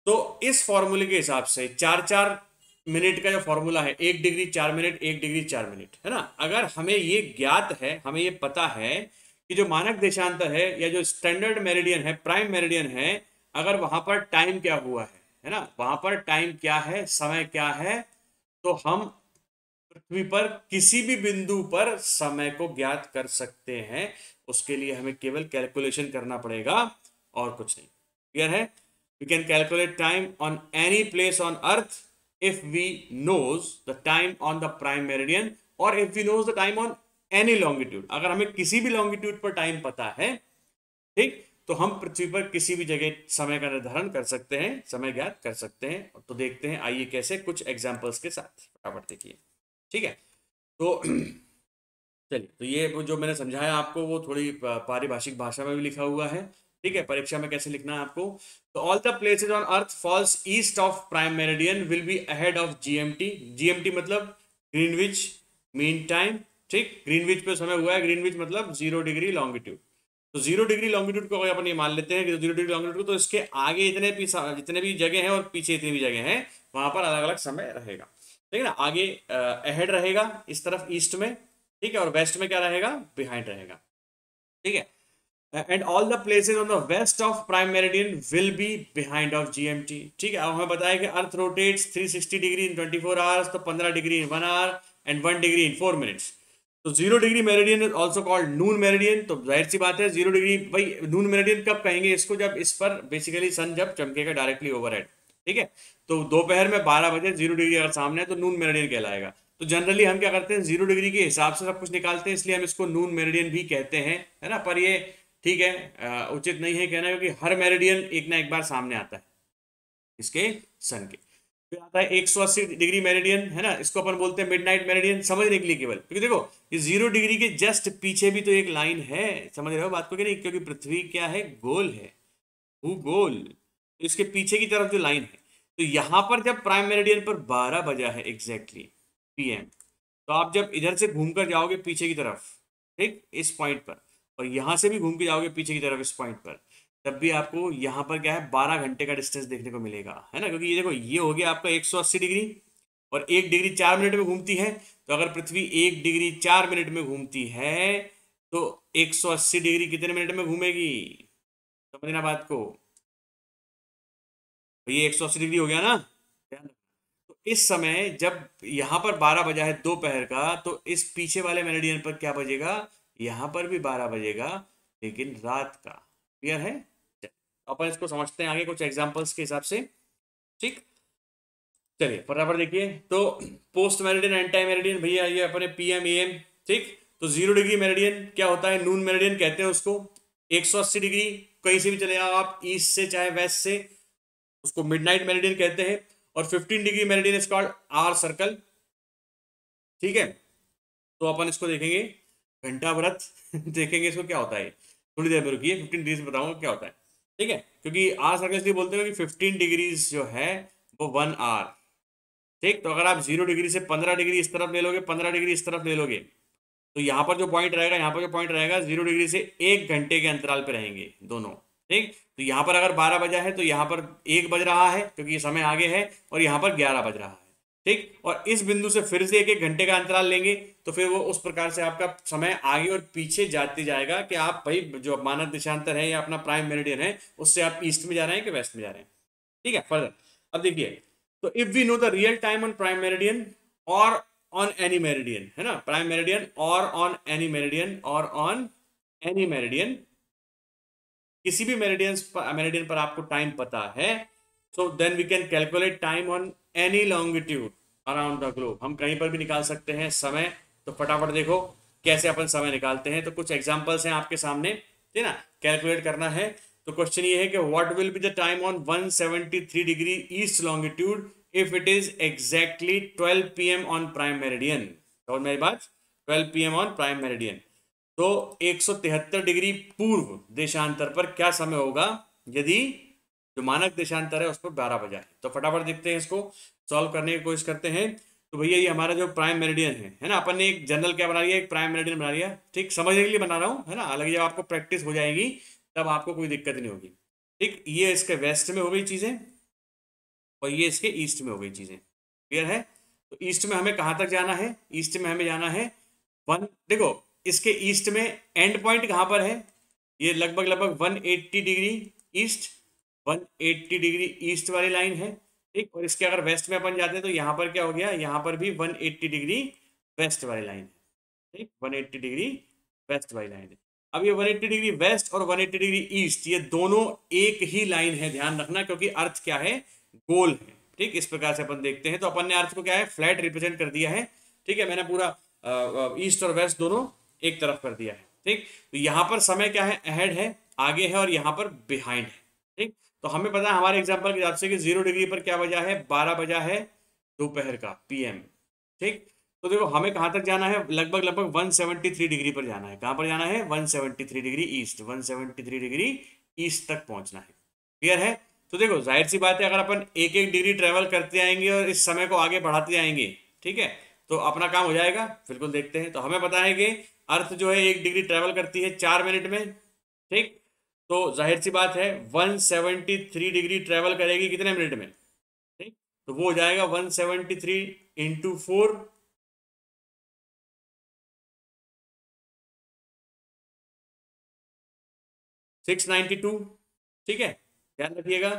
तो इस फॉर्मूले के हिसाब से चार चार मिनट का जो फॉर्मूला है, एक डिग्री चार मिनट, एक डिग्री चार मिनट, है ना। अगर हमें ये ज्ञात है, हमें ये पता है कि जो मानक देशांतर है या जो स्टैंडर्ड मेरिडियन है, प्राइम मेरिडियन है, अगर वहां पर टाइम क्या हुआ है, है ना, वहां पर टाइम क्या है, समय क्या है, तो हम पृथ्वी पर किसी भी बिंदु पर समय को ज्ञात कर सकते हैं। उसके लिए हमें केवल कैलकुलेशन करना पड़ेगा और कुछ नहीं। क्लियर है। We can calculate time on any place on earth if we knows the time on the prime meridian or if we knows the time on any longitude। अगर हमें किसी भी longitude पर time पता है, ठीक, तो हम पृथ्वी पर किसी भी जगह समय का निर्धारण कर सकते हैं, समय ज्ञात कर सकते हैं। तो देखते हैं, आइए कैसे, कुछ examples के साथ फटाफट देखिए, ठीक है। तो चलिए, तो ये जो मैंने समझाया आपको वो थोड़ी पारिभाषिक भाषा में भी लिखा हुआ है, ठीक है, परीक्षा में कैसे लिखना है आपको। तो all the places on earth falls east of prime meridian will be ahead of GMT. GMT मतलब ग्रीनविच मीन टाइम, ठीक, ग्रीनविच पे समय हुआ है, ग्रीनविच मतलब जीरो डिग्री लॉन्गिट्यूड। तो जीरो डिग्री लॉन्गिट्यूड को अपन ये मान लेते हैं कि जीरो डिग्री लॉन्गिट्यूड, तो इसके आगे इतने भी जितने भी जगह हैं और पीछे इतनी भी जगह हैं, वहां पर अलग अलग समय रहेगा, ठीक है ना। आगे अहेड रहेगा इस तरफ ईस्ट में, ठीक है, और वेस्ट में क्या रहेगा, बिहाइंड रहेगा, ठीक है। And all the places on the west of prime meridian will be behind of GMT, ठीक है। अब हमें पता है कि अर्थ रोटेट्स तीन सौ साठ डिग्री इन चौबीस आवर्स, तो पंद्रह degree in one hour and one degree in four minutes. तो zero degree meridian is also called noon meridian. तो जाहिर सी बात है, जीरो डिग्री भाई नून मेरिडियन कब कहेंगे इसको, जब इस पर बेसिकली सन जब चमकेगा डायरेक्टली ओवरहेड, ठीक है। तो दोपहर में बारह बजे जीरो डिग्री अगर सामने है तो नून मेरिडियन कहलाएगा। तो जनरली हम क्या करते हैं, जीरो डिग्री के हिसाब से सब कुछ निकालते हैं, इसलिए हम इसको नून मेरिडियन भी कहते हैं, है ना। पर ये ठीक है, उचित नहीं है कहना, क्योंकि हर मेरिडियन एक ना एक बार सामने आता है इसके सन के। फिर आता है एक सौ अस्सी डिग्री मेरिडियन, है ना, इसको अपन बोलते हैं मिडनाइट मेरिडियन, समझने के लिए केवल, क्योंकि देखो ये जीरो डिग्री के जस्ट पीछे भी तो एक लाइन है, समझ रहे हो बात को कि नहीं, क्योंकि पृथ्वी क्या है, गोल है, भूगोल, इसके पीछे की तरफ जो लाइन है, तो यहाँ पर जब प्राइम मेरिडियन पर बारह बजा है एग्जैक्टली पीएम, तो आप जब इधर से घूमकर जाओगे पीछे की तरफ, ठीक, इस पॉइंट पर, और यहाँ से भी घूम के जाओगे पीछे की तरफ इस पॉइंट पर, तब भी आपको यहाँ पर क्या है, बारह घंटे का डिस्टेंस देखने को मिलेगा, है ना। क्योंकि ये देखो, ये हो गया आपका एक सौ अस्सी डिग्री, और एक डिग्री चार मिनट में घूमती है, तो अगर पृथ्वी एक डिग्री चार मिनट में घूमती है तो एक सौ अस्सी डिग्री कितने मिनट में घूमेगी, समझना बात को। तो ये एक सौ अस्सी डिग्री हो गया ना। तो इस समय जब यहाँ पर बारह बजा है दोपहर का, तो इस पीछे वाले मेरिडियन पर क्या बजेगा, यहाँ पर भी बारह बजेगा लेकिन रात का। क्लियर है, अपन इसको समझते हैं आगे कुछ एग्जांपल्स के हिसाब से, ठीक। चलिए फटाफट देखिए। तो पोस्ट मेरिडियन, एंटी मेरिडियन, भैया ये अपने पीएम एएम, ठीक। तो जीरो डिग्री मेरिडियन क्या होता है, नून मेरिडियन कहते हैं उसको। एक सौ अस्सी डिग्री कहीं से भी चले जाओ आप, ईस्ट से चाहे वेस्ट से, उसको मिडनाइट मेरिडियन कहते हैं। और fifteen degree meridian is called hour circle, ठीक है। तो अपन इसको देखेंगे, घंटा व्रत देखेंगे इसको क्या होता है, थोड़ी देर में रुकिए, फिफ्टीन डेज बताऊंगा क्या होता है। ठीक है, क्योंकि आर सर्कल इसलिए बोलते हैं कि फिफ्टीन डिग्रीज जो है वो वन आर, ठीक। तो अगर आप जीरो डिग्री से पंद्रह डिग्री इस तरफ ले लोगे, पंद्रह डिग्री इस तरफ ले लोगे, तो यहाँ पर जो पॉइंट रहेगा, यहाँ पर जो पॉइंट रहेगा जीरो डिग्री से एक घंटे के अंतराल पर रहेंगे दोनों, ठीक। तो यहाँ पर अगर बारह बजा है तो यहाँ पर एक बज रहा है क्योंकि ये समय आगे है, और यहाँ पर ग्यारह बज रहा है, ठीक। और इस बिंदु से फिर से एक एक घंटे का अंतराल लेंगे तो फिर वो उस प्रकार से आपका समय आगे और पीछे जाते जाएगा कि आप भाई जो मानक देशांतर है या अपना प्राइम मेरिडियन है उससे आप ईस्ट में जा रहे हैं कि वेस्ट में जा रहे हैं, ठीक है। फर्दर अब देखिए, तो if we know the real time on prime meridian और ऑन एनी मेरिडियन, है ना, प्राइम मेरिडियन और ऑन एनी मेरिडियन और ऑन एनी मेरिडियन, किसी भी मेरिडियन मेरिडियन पर आपको टाइम पता है, so then we can calculate time on any longitude around the globe. हम कहीं पर भी निकाल सकते हैं समय। तो फटाफट देखो कैसे अपन समय निकालते हैं। तो कुछ एग्जांपल्स हैं आपके सामने, ठीक ना, कैलकुलेट करना है। तो क्वेश्चन ये है कि what will be the time on one seventy three degree east longitude if it is exactly twelve P M on prime meridian. और मेरी बात, twelve P M on prime meridian, तो एक सौ तिहत्तर डिग्री पूर्व देशांतर पर क्या समय होगा यदि जो मानक देशांतर है उस पर बारह बजा है। तो फटाफट देखते हैं, इसको सॉल्व करने की कोशिश करते हैं। तो भैया ये हमारा जो प्राइम मेरिडियन है, है ना, अपन ने एक जनरल क्या बना लिया, एक प्राइम मेरिडियन बना लिया, ठीक, समझने के लिए बना रहा हूँ, है ना। अलग जब आपको प्रैक्टिस हो जाएगी तब आपको कोई दिक्कत नहीं होगी, ठीक। ये इसके वेस्ट में हो गई चीज़ें और ये इसके ईस्ट में हो गई चीज़ें, क्लियर है। तो ईस्ट में हमें कहाँ तक जाना है, ईस्ट में हमें जाना है वन, देखो इसके ईस्ट में एंड पॉइंट कहाँ पर है, ये लगभग लगभग एक सौ अस्सी डिग्री ईस्ट, एक सौ अस्सी डिग्री ईस्ट वाली लाइन है, ठीक। और इसके अगर वेस्ट में अपन जाते हैं तो यहाँ पर क्या हो गया, यहाँ पर भी एक सौ अस्सी डिग्री वेस्ट वाली लाइन है, ठीक, एक सौ अस्सी डिग्री वेस्ट वाली लाइन है। अब ये एक सौ अस्सी डिग्री वेस्ट और एक सौ अस्सी डिग्री ईस्ट, ये दोनों एक ही लाइन है, ध्यान रखना, क्योंकि अर्थ क्या है, गोल है, ठीक। इस प्रकार से अपन देखते हैं तो अपन ने अर्थ को क्या है, फ्लैट रिप्रेजेंट कर दिया है, ठीक है। मैंने पूरा ईस्ट और वेस्ट दोनों एक तरफ कर दिया है, ठीक। तो यहाँ पर समय क्या है, अहेड है, आगे है, और यहाँ पर बिहाइंड है, ठीक। तो हमें पता है हमारे एग्जाम्पल के हिसाब से कि जीरो डिग्री पर क्या बजा है, बारह बजा है दोपहर का पीएम, ठीक। तो देखो हमें कहाँ तक जाना है, लगभग लगभग एक सौ तिहत्तर डिग्री पर जाना है। कहाँ पर जाना है, एक सौ तिहत्तर डिग्री ईस्ट, एक सौ तिहत्तर डिग्री ईस्ट तक पहुँचना है, क्लियर है। तो देखो जाहिर सी बात है, अगर अपन एक एक डिग्री ट्रेवल करते आएंगे और इस समय को आगे बढ़ाते जाएंगे, ठीक है, तो अपना काम हो जाएगा। बिल्कुल देखते हैं, तो हमें पता है कि अर्थ जो है एक डिग्री ट्रेवल करती है चार मिनट में, ठीक। तो जाहिर सी बात है एक सौ तिहत्तर डिग्री ट्रेवल करेगी कितने मिनट में, ठीक। तो वो हो जाएगा एक सौ तिहत्तर into four, six ninety two, ठीक है। ध्यान रखिएगा,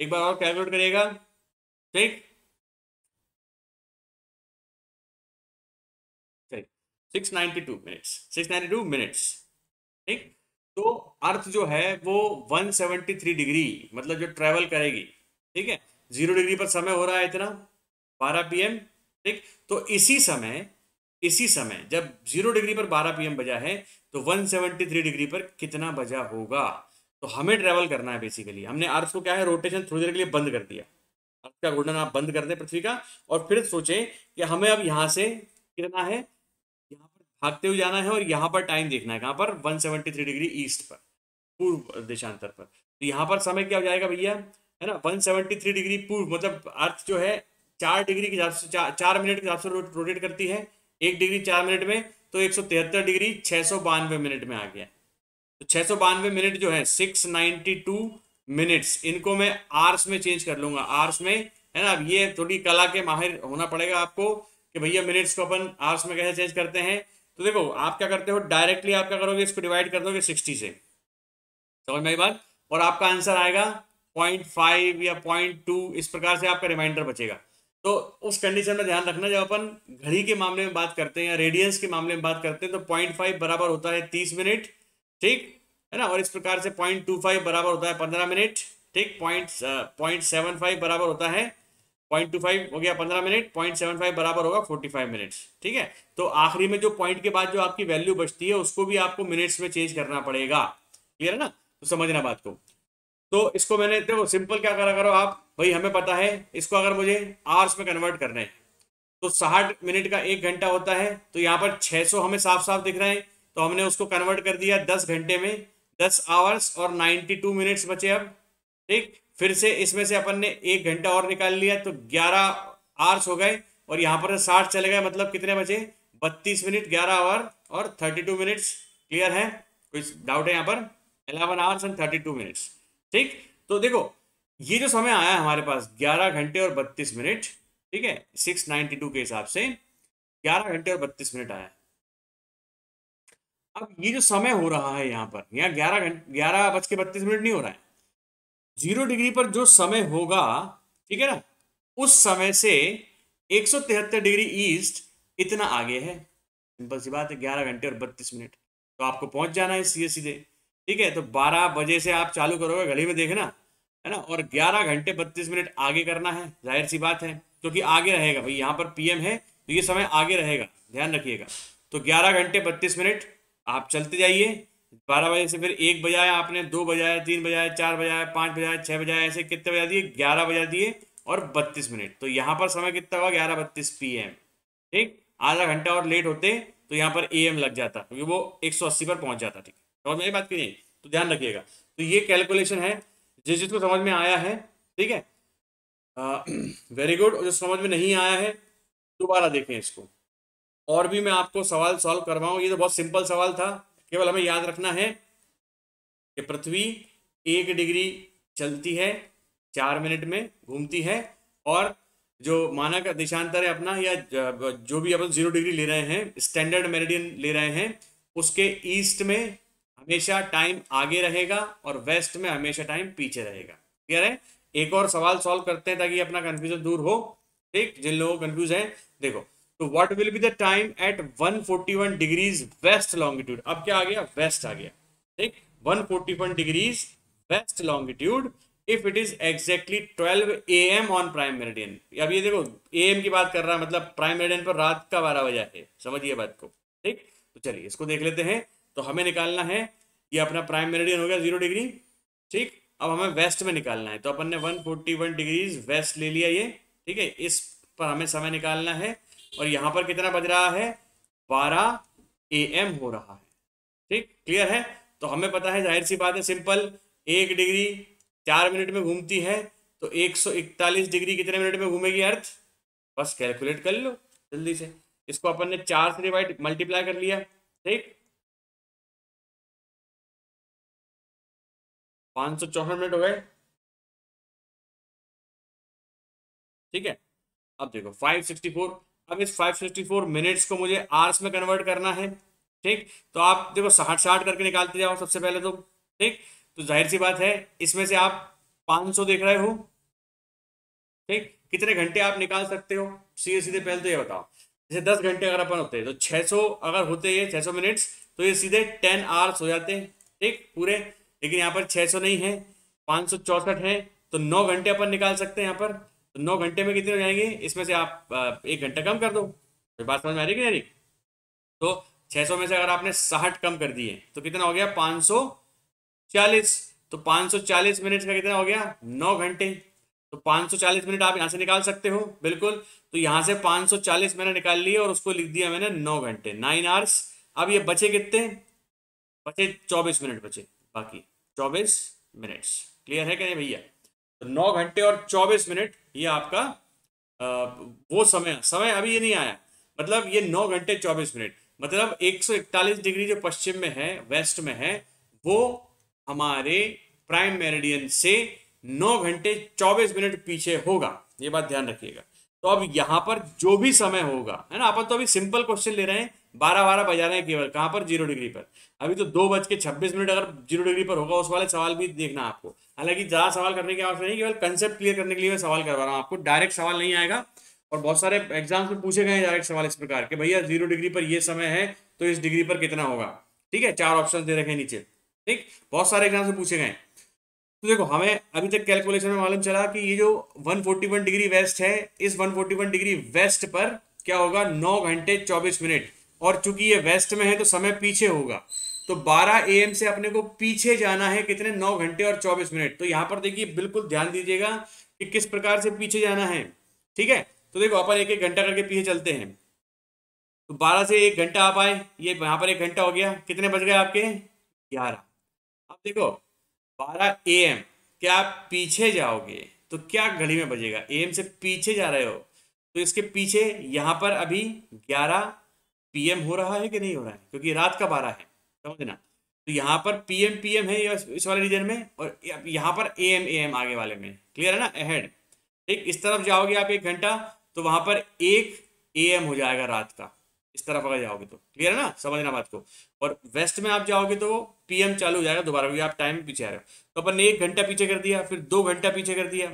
एक बार और कैलकुलेट करिएगा, ठीक। Six ninety two minutes, six ninety two minutes, ठीक। तो अर्थ जो है वो एक सौ तिहत्तर डिग्री मतलब जो ट्रैवल करेगी, ठीक है। जीरो डिग्री पर समय हो रहा है इतना, बारह पी एम, ठीक। तो इसी समय इसी समय जब जीरो डिग्री पर बारह पी एम बजा है तो एक सौ तिहत्तर डिग्री पर कितना बजा होगा। तो हमें ट्रैवल करना है बेसिकली, हमने अर्थ को क्या है, रोटेशन थोड़ी देर के लिए बंद कर दिया, अर्थ का घूर्णन आप बंद कर दें पृथ्वी का, और फिर सोचें कि हमें अब यहाँ से कितना है, भागते हुए जाना है और यहाँ पर टाइम देखना है, कहाँ पर, एक सौ तिहत्तर डिग्री ईस्ट पर, पूर्व देशांतर पर। तो यहाँ पर समय क्या हो जाएगा भैया, है ना, एक सौ तिहत्तर डिग्री पूर्व, मतलब अर्थ जो है चार डिग्री के हिसाब से, चार, चार मिनट के हिसाब से रोटेट करती है, एक डिग्री चार मिनट में, तो एक सौ तिहत्तर डिग्री छः सौ बानवे मिनट में आ गया। तो छः सौ बानवे मिनट जो है, सिक्स नाइन्टी टू मिनट्स, इनको मैं आर्स में चेंज कर लूँगा, आर्स में, है ना। अब ये थोड़ी कला के माहिर होना पड़ेगा आपको कि भैया मिनट्स को अपन आर्स में कैसे चेंज करते हैं। तो देखो आप क्या करते हो, डायरेक्टली आप क्या करोगे, इसको डिवाइड कर दोगे साठ से, समझ में आई बात, और आपका आंसर आएगा पॉइंट फाइव या पॉइंट टू, इस प्रकार से आपका रिमाइंडर बचेगा। तो उस कंडीशन में ध्यान रखना, जब अपन घड़ी के मामले में बात करते हैं या रेडियंस के मामले में बात करते हैं तो पॉइंट फाइव बराबर होता है तीस मिनट, ठीक है ना, और इस प्रकार से पॉइंट टू फाइव बराबर होता है पंद्रह मिनट, ठीक। पॉइंट पॉइंट सेवन फाइव बराबर होता है, पॉइंट टू फाइव हो गया पंद्रह मिनट, पॉइंट सेवन फाइव बराबर होगा पैंतालीस मिनट्स, ठीक है। तो आखिरी में जो पॉइंट के बाद जो आपकी वैल्यू बचती है उसको भी आपको मिनट्स में चेंज करना पड़ेगा, क्लियर है ना। तो समझना बात को, तो इसको मैंने देखो सिंपल क्या करा करो आप भाई, हमें पता है इसको अगर मुझे आवर्स में कन्वर्ट करना है तो साठ मिनट का एक घंटा होता है, तो यहाँ पर छः सौ हमें साफ साफ दिख रहे हैं, तो हमने उसको कन्वर्ट कर दिया दस घंटे में, दस आवर्स और नाइन्टी टू मिनट्स बचे अब, ठीक। फिर से इसमें से अपन ने एक घंटा और निकाल लिया तो ग्यारह आवर्स हो गए और यहाँ पर साठ चले गए, मतलब कितने बचे बत्तीस मिनट, ग्यारह आवर और थर्टी टू मिनट्स। क्लियर है, कोई डाउट है यहाँ पर? Eleven hours and thirty two minutes, ठीक। तो देखो ये जो समय आया हमारे पास ग्यारह घंटे और बत्तीस मिनट, ठीक है, सिक्स नाइनटी टू के हिसाब से ग्यारह घंटे और बत्तीस मिनट आया। अब ये जो समय हो रहा है यहाँ पर, यहाँ ग्यारह घंटे ग्यारह बज के बत्तीस मिनट नहीं हो रहा है, जीरो डिग्री पर जो समय होगा, ठीक है ना, उस समय से एक सौ तिहत्तर डिग्री ईस्ट इतना आगे है। सिंपल सी बात है, ग्यारह घंटे और बत्तीस मिनट तो आपको पहुंच जाना है सीधे सीधे, ठीक है। तो बारह बजे से आप चालू करोगे घड़ी में देखना, है ना, और ग्यारह घंटे बत्तीस मिनट आगे करना है, जाहिर सी बात है, क्योंकि आगे रहेगा भाई, यहाँ पर पीएम है तो ये समय आगे रहेगा, ध्यान रखिएगा। तो ग्यारह घंटे बत्तीस मिनट आप चलते जाइए, बारह बजे से फिर एक बजाया आपने, दो बजाया, तीन बजाया, चार बजाया, पाँच बजाया, छः बजाया, ऐसे कितने बजा दिए, ग्यारह बजा दिए और बत्तीस मिनट। तो यहाँ पर समय कितना हुआ, ग्यारह बत्तीस पी एम, ठीक। आधा घंटा और लेट होते तो यहाँ पर ए एम लग जाता, क्योंकि वो एक सौ अस्सी पर पहुँच जाता, ठीक है। और मेरी बात की नहीं, तो ध्यान रखिएगा। तो ये कैलकुलेशन है, जिस जिसको समझ में आया है, ठीक है, वेरी गुड। और जो समझ में नहीं आया है दोबारा देखें इसको, और भी मैं आपको सवाल सॉल्व करवाऊँ। ये तो बहुत सिंपल सवाल था, केवल हमें याद रखना है कि पृथ्वी एक डिग्री चलती है चार मिनट में, घूमती है, और जो माना का देशांतर है अपना, या जो भी अपन जीरो डिग्री ले रहे हैं, स्टैंडर्ड मेरिडियन ले रहे हैं, उसके ईस्ट में हमेशा टाइम आगे रहेगा और वेस्ट में हमेशा टाइम पीछे रहेगा। क्लियर है, एक और सवाल सॉल्व करते हैं ताकि अपना कंफ्यूजन दूर हो, ठीक, जिन लोगों को कंफ्यूज है। देखो तो what will be the time at one forty one degrees west longitude, अब क्या आ गया, वेस्ट आ गया, ठीक। One forty one degrees west longitude if it is exactly twelve A M on prime meridian. अब ये देखो ए एम की बात कर रहा है, मतलब प्राइम मेरिडियन पर रात का बारह बजे है, समझिए बात को, ठीक। तो चलिए इसको देख लेते हैं। तो हमें निकालना है, ये अपना प्राइम मेरिडियन हो गया जीरो डिग्री, ठीक। अब हमें वेस्ट में निकालना है, तो अपन ने one forty one degrees west ले लिया ये, ठीक है। इस पर हमें समय निकालना है और यहाँ पर कितना बज रहा है, बारह ए एम हो रहा है, ठीक। क्लियर है, तो हमें पता है, जाहिर सी बात है, सिंपल, एक डिग्री चार मिनट में घूमती है तो एक सौ इकतालीस डिग्री कितने मिनट में घूमेगी अर्थ, बस कैलकुलेट कर लो जल्दी से। इसको अपन ने चार से डिवाइड मल्टीप्लाई कर लिया, ठीक। पाँच सौ चौसठ मिनट हो गए, ठीक है। अब देखो फाइव सिक्सटी फोर, अब इस फाइव सिक्सटी फोर मिनट्स को मुझे आवर्स में कन्वर्ट करना है, ठीक। तो आप देखो साठ साठ करके निकालते जाओ सबसे पहले तो, ठीक। तो जाहिर सी बात है, इसमें से आप पाँच सौ देख रहे हो, ठीक, कितने घंटे आप निकाल सकते हो सीधे सीधे, पहले तो ये बताओ। जैसे दस घंटे अगर अपन होते तो छह सौ अगर होते ये छह सौ मिनट्स, तो ये सीधे टेन आवर्स हो जाते, ठीक, पूरे। लेकिन यहाँ पर छह सौ नहीं है, पाँच सौ चौसठ है, तो नौ घंटे अपन निकाल सकते हैं यहाँ पर। तो नौ घंटे में कितने हो जाएंगे, इसमें से आप एक घंटा कम कर दो, तो बात समझ में आ रही है कि नहीं। तो छह सौ में से अगर आपने साठ कम कर दिए तो कितना हो गया, पाँच सौ चालीस। तो पाँच सौ चालीस मिनट का कितना हो गया, नौ घंटे। तो पाँच सौ चालीस मिनट आप यहाँ से निकाल सकते हो, बिल्कुल। तो यहाँ से पाँच सौ चालीस मैंने निकाल लिए और उसको लिख दिया मैंने नौ घंटे, नाइन आवर्स। अब ये बचे कितने, बचे चौबीस मिनट बचे, बाकी चौबीस मिनट्स। क्लियर है क्या नहीं भैया? तो नौ घंटे और चौबीस मिनट ये आपका आ, वो समय समय अभी ये नहीं आया, मतलब ये नौ घंटे चौबीस मिनट, मतलब एक सौ इकतालीस डिग्री जो पश्चिम में है, वेस्ट में है, वो हमारे प्राइम मेरिडियन से नौ घंटे चौबीस मिनट पीछे होगा, ये बात ध्यान रखिएगा। तो अब यहाँ पर जो भी समय होगा, है ना, अपन तो अभी सिंपल क्वेश्चन ले रहे हैं, बारह बारह बजा रहे हैं केवल, कहाँ पर, जीरो डिग्री पर। अभी तो दो बज के छब्बीस मिनट अगर जीरो डिग्री पर होगा, उस वाले सवाल भी देखना आपको। हालांकि ज़्यादा सवाल करने की आवश्यकता नहीं, केवल कंसेप्ट क्लियर करने के लिए मैं सवाल करवा रहा हूँ आपको, डायरेक्ट सवाल नहीं आएगा। और बहुत सारे एग्जाम्स में पूछे गए डायरेक्ट सवाल इस प्रकार के, भैया जीरो डिग्री पर यह समय है तो इस डिग्री पर कितना होगा, ठीक है, चार ऑप्शन दे रखे नीचे, ठीक, बहुत सारे एग्जाम्स में पूछे गए। तो देखो हमें अभी तक कैलकुलेशन में मालूम चला कि ये जो one forty one degree west है, इस one forty one degree west पर क्या होगा, नौ घंटे चौबीस मिनट, और चूंकि ये वेस्ट में है तो समय पीछे होगा। तो बारह ए एम से अपने को पीछे जाना है कितने, नौ घंटे और चौबीस मिनट। तो यहाँ पर देखिए, बिल्कुल ध्यान दीजिएगा कि किस प्रकार से पीछे जाना है, ठीक है। तो देखो अपन एक एक घंटा करके पीछे चलते हैं, तो बारह से एक घंटा आप आए, ये यहाँ पर एक घंटा हो गया, कितने बज गए आपके, ग्यारह। अब देखो बारह ए एम, क्या आप पीछे जाओगे तो क्या घड़ी में बजेगा? ए एम से पीछे जा रहे हो तो इसके पीछे यहाँ पर अभी ग्यारह पी एम हो रहा है कि नहीं हो रहा है, क्योंकि रात का बारह है, समझना। तो यहाँ पर पीएम पीएम है इस वाले रीजन में, और यहाँ पर एएम एएम आगे वाले में, क्लियर है ना, अहेड। ठीक, इस तरफ जाओगे आप एक घंटा तो वहां पर एक एएम हो जाएगा रात का, इस तरफ अगर जाओगे तो, क्लियर है ना, समझना बात को। और वेस्ट में आप जाओगे तो पीएम चालू हो जाएगा दोबारा, क्योंकि आप टाइम पीछे आ रहे हो। तो अपन ने एक घंटा पीछे कर दिया, फिर दो घंटा पीछे कर दिया,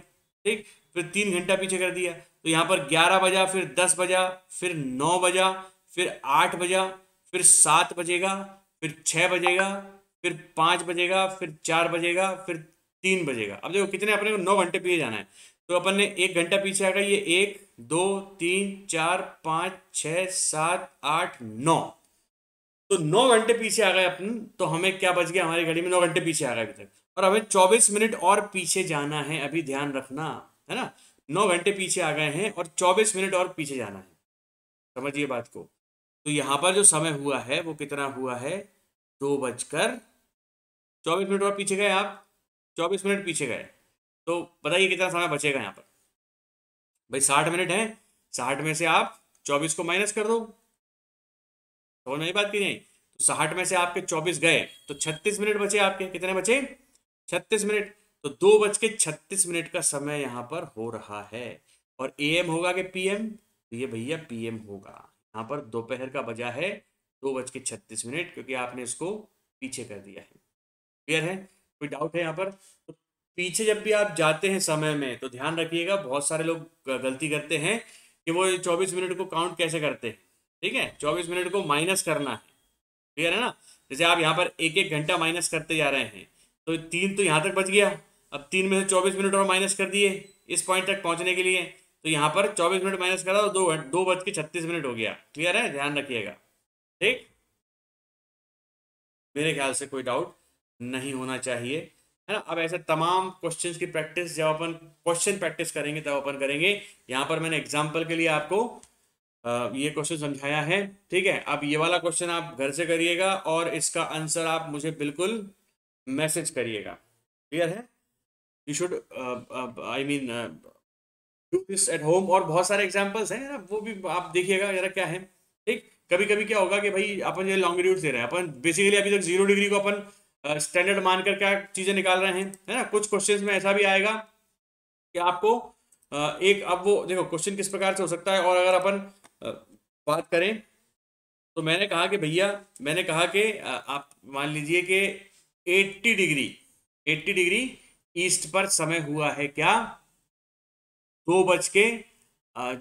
ठीक, फिर तीन घंटा पीछे कर दिया। तो यहाँ पर ग्यारह बजा, फिर दस बजा, फिर नौ बजा, फिर आठ बजा, फिर सात बजेगा, फिर छः बजेगा, फिर पाँच बजेगा, फिर चार बजेगा, फिर तीन बजेगा। अब देखो कितने अपने को नौ घंटे पीछे जाना है, तो अपन ने एक घंटा पीछे आ गया, ये एक दो तीन चार पाँच छः सात आठ नौ, तो नौ घंटे पीछे आ गए अपन। तो हमें क्या बच गया हमारी घड़ी में? नौ घंटे पीछे आ गए अभी तक, और हमें चौबीस मिनट और पीछे जाना है, अभी ध्यान रखना है ना। नौ घंटे पीछे आ गए हैं और चौबीस मिनट और पीछे जाना है, समझिए बात को। तो यहाँ पर जो समय हुआ है वो कितना हुआ है? दो बजकर चौबीस मिनट और पीछे गए आप, चौबीस मिनट पीछे गए। तो बताइए कितना समय बचेगा यहाँ पर? भाई साठ मिनट है, साठ में से आप चौबीस को माइनस कर दो, तो नहीं बात की नहीं। तो साठ में से आपके चौबीस गए तो छत्तीस मिनट बचे आपके, कितने बचे? छत्तीस मिनट। तो दो बज के छत्तीस मिनट का समय यहाँ पर हो रहा है। और एएम होगा कि पीएम? तो ये भैया पीएम होगा। यहाँ पर दोपहर का बजा है दो बज के छत्तीस मिनट क्योंकि आपने इसको पीछे कर दिया है, क्लियर है? कोई डाउट है यहाँ पर? तो पीछे जब भी आप जाते हैं समय में तो ध्यान रखिएगा, बहुत सारे लोग गलती करते हैं कि वो चौबीस मिनट को काउंट कैसे करते हैं, ठीक है। चौबीस मिनट को माइनस करना है, क्लियर है ना। जैसे आप यहाँ पर एक एक घंटा माइनस करते जा रहे हैं, तो तीन तो यहाँ तक बच गया, अब तीन में से चौबीस मिनट और माइनस कर दिए इस पॉइंट तक पहुँचने के लिए। तो यहाँ पर चौबीस मिनट माइनस करा तो दो दो बज के छत्तीस मिनट हो गया, क्लियर है, ध्यान रखिएगा। ठीक, मेरे ख्याल से कोई डाउट नहीं होना चाहिए, है ना। अब ऐसे तमाम क्वेश्चंस की प्रैक्टिस जब अपन क्वेश्चन प्रैक्टिस करेंगे तब अपन करेंगे। यहाँ पर मैंने एग्जाम्पल के लिए आपको आ, ये क्वेश्चन समझाया है, ठीक है। अब ये वाला क्वेश्चन आप घर से करिएगा और इसका आंसर आप मुझे बिल्कुल मैसेज करिएगा, क्लियर है। You should I mean do this at home. और बहुत सारे एग्जाम्पल्स हैं ना, वो भी आप देखिएगा जरा क्या है, ठीक। कभी कभी क्या होगा कि भाई अपन जो लॉन्गिट्यूड दे रहे हैं, अपन बेसिकली अभी तक जीरो डिग्री को अपन स्टैंडर्ड uh, मानकर क्या चीजें निकाल रहे हैं, है ना। कुछ क्वेश्चंस में ऐसा भी आएगा कि आपको uh, एक, अब वो देखो क्वेश्चन किस प्रकार से हो सकता है। और अगर अपन uh, बात करें तो मैंने कहा कि भैया, मैंने कहा कि uh, आप मान लीजिए कि अस्सी डिग्री अस्सी डिग्री ईस्ट पर समय हुआ है क्या? दो बज के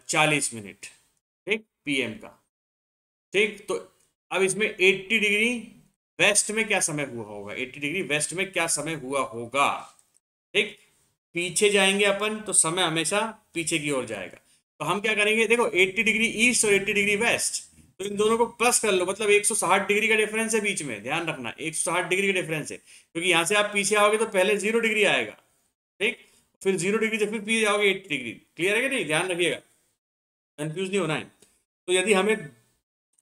चालीस मिनट, ठीक, पीएम का, ठीक। तो अब इसमें अस्सी डिग्री वेस्ट में क्या समय हुआ होगा? अस्सी डिग्री वेस्ट में क्या समय हुआ होगा? ठीक, पीछे जाएंगे अपन तो समय हमेशा पीछे की ओर जाएगा। तो हम क्या करेंगे, देखो अस्सी डिग्री ईस्ट और अस्सी डिग्री वेस्ट, तो इन दोनों को प्लस कर लो, मतलब एक सौ साठ डिग्री का डिफरेंस है बीच में, ध्यान रखना एक सौ साठ डिग्री का डिफरेंस है। क्योंकि यहाँ से आप पीछे आओगे तो पहले जीरो डिग्री आएगा, ठीक, फिर जीरो डिग्री से फिर पीछे जाओगे अस्सी डिग्री, क्लियर है कि नहीं, ध्यान रखिएगा, कंफ्यूज नहीं होना है। तो यदि हमें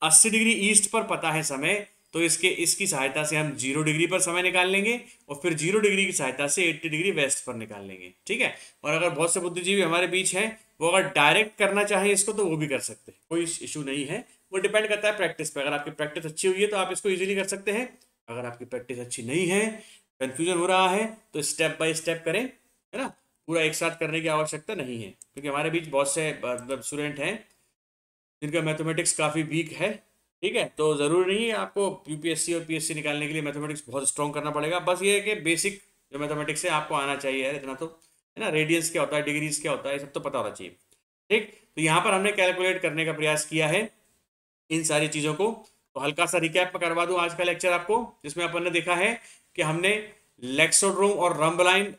अस्सी डिग्री ईस्ट पर पता है समय, तो इसके इसकी सहायता से हम जीरो डिग्री पर समय निकाल लेंगे और फिर जीरो डिग्री की सहायता से अस्सी डिग्री वेस्ट पर निकाल लेंगे, ठीक है। और अगर बहुत से बुद्धिजीवी हमारे बीच हैं वो अगर डायरेक्ट करना चाहें इसको तो वो भी कर सकते हैं, कोई इशू नहीं है। वो डिपेंड करता है प्रैक्टिस पे, अगर आपकी प्रैक्टिस अच्छी हुई है तो आप इसको ईजिली कर सकते हैं। अगर आपकी प्रैक्टिस अच्छी नहीं है, कन्फ्यूजन हो रहा है, तो स्टेप बाय स्टेप करें, है ना। पूरा एक साथ करने की आवश्यकता नहीं है, क्योंकि हमारे बीच बहुत से मतलब स्टूडेंट हैं जिनका मैथमेटिक्स काफ़ी वीक है, ठीक है। तो ज़रूरी नहीं है आपको यूपीएससी और पीएससी निकालने के लिए मैथमेटिक्स बहुत स्ट्रॉन्ग करना पड़ेगा, बस ये है कि बेसिक जो मैथमेटिक्स है आपको आना चाहिए, है इतना तो, है ना। रेडियंस क्या होता है, डिग्रीज क्या होता है, सब तो पता होना चाहिए, ठीक। तो यहाँ पर हमने कैलकुलेट करने का प्रयास किया है इन सारी चीज़ों को। तो हल्का सा रिकैप करवा दूँ आज का लेक्चर आपको, जिसमें अपन ने देखा है कि हमने लैक्सोड्रोम और रंब लाइन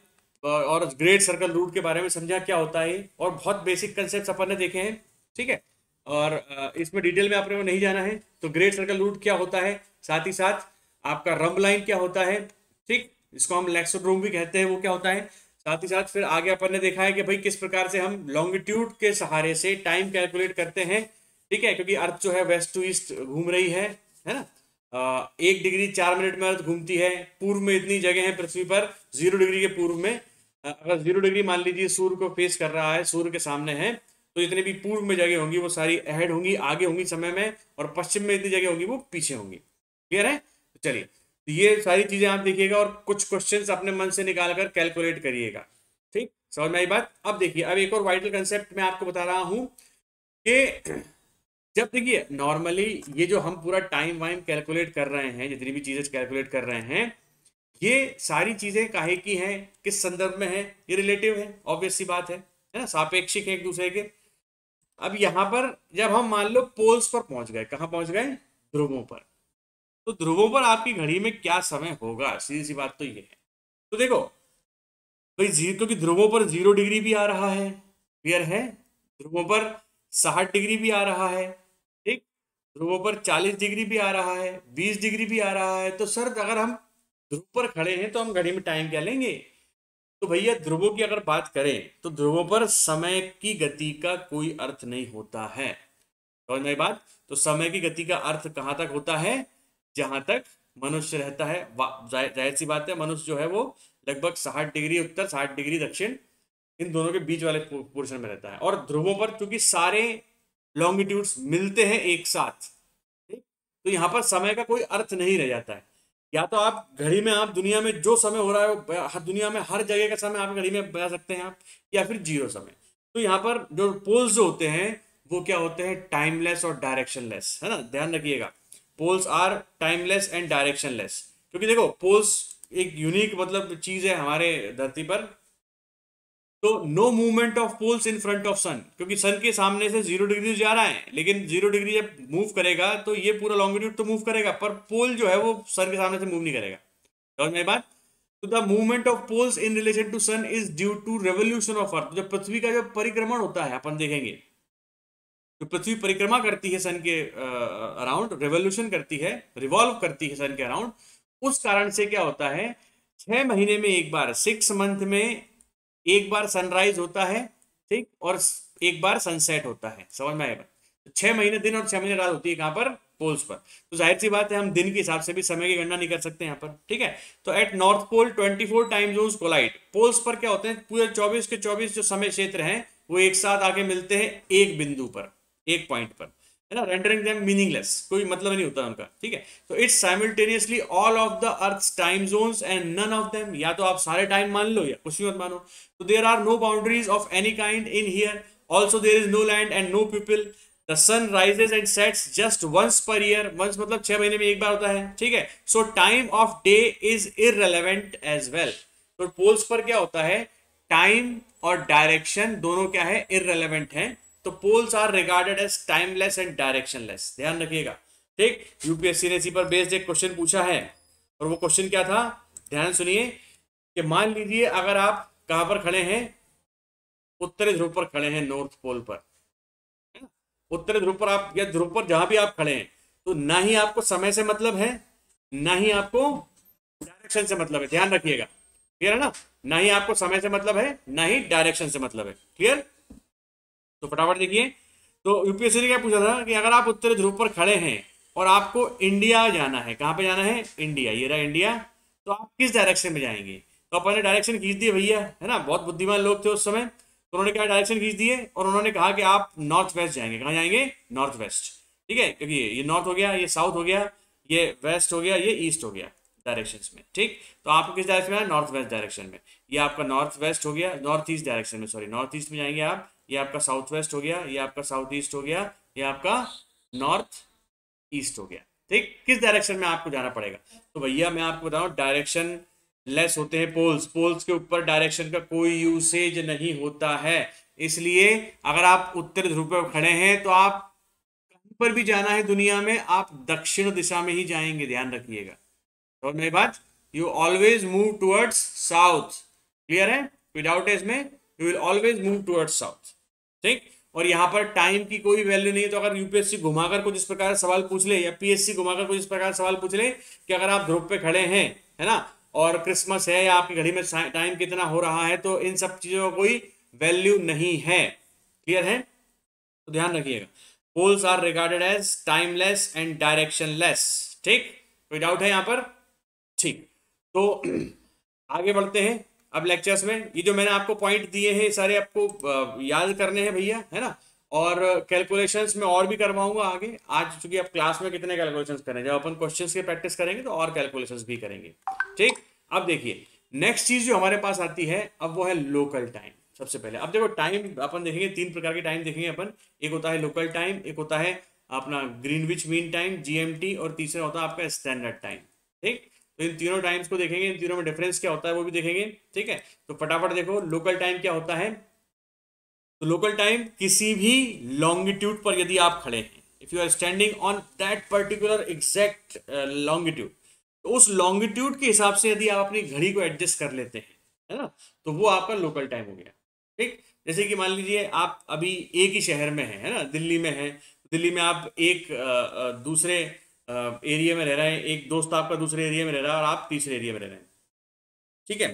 और ग्रेट सर्कल रूट के बारे में समझा, क्या होता है, और बहुत बेसिक कंसेप्ट अपन ने देखे हैं, ठीक है। और इसमें डिटेल में आपने को नहीं जाना है। तो ग्रेट सर्कल रूट क्या होता है, साथ ही साथ आपका रंब लाइन क्या होता है, ठीक, इसको हम लैक्सोड्रोम भी कहते हैं, वो क्या होता है। साथ ही साथ फिर आगे अपन ने देखा है कि भाई किस प्रकार से हम लॉन्गिट्यूड के सहारे से टाइम कैलकुलेट करते हैं, ठीक है, क्योंकि अर्थ जो है वेस्ट टू ईस्ट घूम रही है, है ना। एक डिग्री चार मिनट में अर्थ घूमती है। पूर्व में इतनी जगह है पृथ्वी पर, जीरो डिग्री के पूर्व में, अगर जीरो डिग्री मान लीजिए सूर्य को फेस कर रहा है, सूर्य के सामने है, तो जितने भी पूर्व में जगह होंगी वो सारी ऐड होंगी, आगे होंगी समय में, और पश्चिम में इतनी जगह होंगी वो पीछे होंगी। क्लियर है? चलिए, तो ये सारी चीजें आप देखिएगा और कुछ क्वेश्चंस अपने मन से निकाल कर कैलकुलेट करिएगा। ठीक, समझ में आई बात? अब देखिए, अब एक और वाइटल कंसेप्ट मैं आपको बता रहा हूं कि जब देखिए नॉर्मली ये जो हम पूरा टाइम वाइम कैलकुलेट कर रहे हैं, जितनी भी चीजें कैलकुलेट कर रहे हैं, ये सारी चीजें काहे की हैं, किस संदर्भ में है, ये रिलेटिव है, ऑब्वियस सी बात है, है ना, सापेक्षिक है एक दूसरे के। अब यहाँ पर जब हम मान लो पोल्स पर पहुंच गए, कहाँ पहुंच गए? ध्रुवों पर। तो ध्रुवों पर आपकी घड़ी में क्या समय होगा, सीधी सी बात तो ये है। तो देखो भाई, जीरो, क्योंकि ध्रुवों पर जीरो डिग्री भी आ रहा है, क्लियर है, ध्रुवों पर साठ डिग्री भी आ रहा है, ठीक, ध्रुवों पर चालीस डिग्री भी आ रहा है, बीस डिग्री भी आ रहा है। तो सर अगर हम ध्रुव पर खड़े हैं तो हम घड़ी में टाइम क्या लेंगे? तो भैया ध्रुवों की अगर बात करें तो ध्रुवों पर समय की गति का कोई अर्थ नहीं होता है। समझ में आई बात? तो समय की गति का अर्थ कहाँ तक होता है? जहां तक मनुष्य रहता है। जाहिर सी बात है, मनुष्य जो है वो लगभग साठ डिग्री उत्तर, साठ डिग्री दक्षिण, इन दोनों के बीच वाले पोर्शन में रहता है। और ध्रुवों पर चूंकि सारे लॉन्गिट्यूड्स मिलते हैं एक साथ, तो यहाँ पर समय का कोई अर्थ नहीं रह जाता है। या तो आप घड़ी में, आप दुनिया में जो समय हो रहा है वो दुनिया में हर जगह का समय आप घड़ी में बता सकते हैं आप, या फिर जीरो समय। तो यहाँ पर जो पोल्स जो होते हैं वो क्या होते हैं? टाइमलेस और डायरेक्शनलेस, है ना, ध्यान रखिएगा। Poles are timeless and directionless, क्योंकि देखो पोल्स एक यूनिक मतलब चीज है हमारे धरती पर। तो no movement of poles in front of sun, क्योंकि सन के सामने से जीरो डिग्री जा रहा है, लेकिन जीरो डिग्री जब मूव करेगा तो ये पूरा लॉन्गिट्यूड तो मूव करेगा, पर पोल जो है वो सन के सामने से मूव नहीं करेगा। समझ में आई बात? तो the movement of poles in relation to sun is due to revolution of earth. जो पृथ्वी का जो परिक्रमण होता है, अपन देखेंगे तो पृथ्वी परिक्रमा करती है सन के अराउंड, रेवोल्यूशन करती है, रिवॉल्व करती है सन के अराउंड। उस कारण से क्या होता है, छह महीने में एक बार, सिक्स मंथ में एक बार सनराइज होता है, ठीक, और एक बार सनसेट होता है। समझ में आएगा? छह महीने दिन और छह महीने रात होती है कहाँ पर? पोल्स पर। तो जाहिर सी बात है हम दिन के हिसाब से भी समय की गणना नहीं कर सकते यहाँ पर, ठीक है। तो at north pole twenty four time zone collide. Poles पर क्या होते हैं, पूरे चौबीस के चौबीस जो समय क्षेत्र है वो एक साथ आके मिलते हैं एक बिंदु पर, एक पॉइंट पर, है ना, रेंडरिंग देम मीनिंगलेस, कोई मतलब नहीं होता उनका, ठीक है। तो it's simultaneously all of the earth's time zones and none of them, या तो आप सारे टाइम मान लो या कुछ भी मत मानो। तो there are no boundaries of any kind in here, also there is no land and no people. The sun rises and sets just once per year, once मतलब छह महीने में एक बार होता है, ठीक है। So time of day is irrelevant as well. तो पोल्स पर क्या होता है, टाइम और डायरेक्शन दोनों क्या है, इररिलेवेंट है। तो poles are regarded as timeless and directionless, ध्यान रखिएगा, ठीक। यूपीएससी ने इसी पर बेस्ड एक क्वेश्चन पूछा है, और वो क्वेश्चन क्या था, ध्यान सुनिए, कि मान लीजिए अगर आप कहाँ पर खड़े हैं, उत्तरी ध्रुव पर खड़े हैं, नॉर्थ पोल पर, उत्तरी ध्रुव पर आप, या ध्रुव पर जहां भी आप खड़े हैं, तो ना ही आपको समय से मतलब है, ना ही आपको डायरेक्शन से मतलब है, ध्यान रखिएगा, क्लियर है ना। ना ही आपको समय से मतलब है, ना ही डायरेक्शन से मतलब है, क्लियर। तो फटाफट देखिए, तो यूपीएससी ने क्या पूछा था कि अगर आप उत्तरी ध्रुव पर खड़े हैं और आपको इंडिया जाना है, कहाँ पे जाना है, इंडिया, ये रहा इंडिया, तो आप किस डायरेक्शन में जाएंगे। तो अपन ने डायरेक्शन खींच दिए भैया, है ना, बहुत बुद्धिमान लोग थे उस समय, तो उन्होंने क्या डायरेक्शन खींच दिए, और उन्होंने कहा कि आप नॉर्थ वेस्ट जाएंगे। कहाँ जाएंगे? नॉर्थ वेस्ट, ठीक है, क्योंकि ये नॉर्थ हो गया, ये साउथ हो गया, ये वेस्ट हो गया, ये ईस्ट हो गया डायरेक्शन में, ठीक। तो आपको किस डायरेक्शन में जाना, नॉर्थ वेस्ट डायरेक्शन में, ये आपका नॉर्थ वेस्ट हो गया, नॉर्थ ईस्ट डायरेक्शन में, सॉरी नॉर्थ ईस्ट में जाएंगे आप, ये आपका साउथ वेस्ट हो गया, ये आपका साउथ ईस्ट हो गया, ये आपका नॉर्थ ईस्ट हो गया, ठीक। किस डायरेक्शन में आपको जाना पड़ेगा, तो भैया मैं आपको बता रहा हूँ डायरेक्शन लेस होते हैं पोल्स। पोल्स के ऊपर डायरेक्शन का कोई यूसेज नहीं होता है, इसलिए अगर आप उत्तरी ध्रुव पर खड़े हैं तो आप कहीं पर भी जाना है दुनिया में, आप दक्षिण दिशा में ही जाएंगे, ध्यान रखिएगा। समझ में बात? You always move towards south, clear है, विदाउट एज में you will always move towards south, ठीक। और यहाँ पर टाइम की कोई वैल्यू नहीं है, तो अगर यूपीएससी घुमाकर कुछ इस प्रकार सवाल पूछ ले, या पीएससी घुमाकर कुछ इस प्रकार सवाल पूछ ले कि अगर आप ध्रुव पे खड़े हैं, है ना, और क्रिसमस है, या आपकी घड़ी में टाइम कितना हो रहा है, तो इन सब चीजों का कोई वैल्यू नहीं है, क्लियर है। तो ध्यान रखिएगा, poles are regarded as timeless and directionless, ठीक। कोई डाउट है यहाँ पर? ठीक, तो आगे बढ़ते हैं अब लेक्चर्स में। ये जो मैंने आपको पॉइंट दिए हैं सारे आपको याद करने हैं भैया, है ना। और कैलकुलेशंस में और भी करवाऊंगा आगे। आज चूंकि आप क्लास में कितने कैलकुलेशंस करें, जब अपन क्वेश्चंस की प्रैक्टिस करेंगे तो और कैलकुलेशंस भी करेंगे। ठीक, अब देखिए नेक्स्ट चीज जो हमारे पास आती है अब वो है लोकल टाइम। सबसे पहले अब देखो टाइम अपन देखेंगे, तीन प्रकार के टाइम देखेंगे अपन। एक होता है लोकल टाइम, एक होता है अपना Greenwich mean time G M T, और तीसरा होता है आपका स्टैंडर्ड टाइम। ठीक, तो इन तीनों टाइम्स को देखेंगे, इन तीनों में डिफरेंस क्या होता है वो भी देखेंगे। ठीक है, तो फटाफट देखो लोकल टाइम क्या होता है। तो लोकल टाइम किसी भी लॉन्गिट्यूड पर यदि आप खड़े हैं, if you are standing on that particular exact longitude, तो उस लॉन्गिट्यूड के हिसाब से यदि आप अपनी घड़ी को एडजस्ट कर लेते हैं, है ना, तो वो आपका लोकल टाइम हो गया। ठीक, जैसे कि मान लीजिए आप अभी एक ही शहर में है, है ना, दिल्ली में है, दिल्ली में आप एक दूसरे एरिया में रह रहे हैं, एक दोस्त आपका दूसरे एरिया में रह रहा है और आप तीसरे एरिया में रह रहे हैं। ठीक है,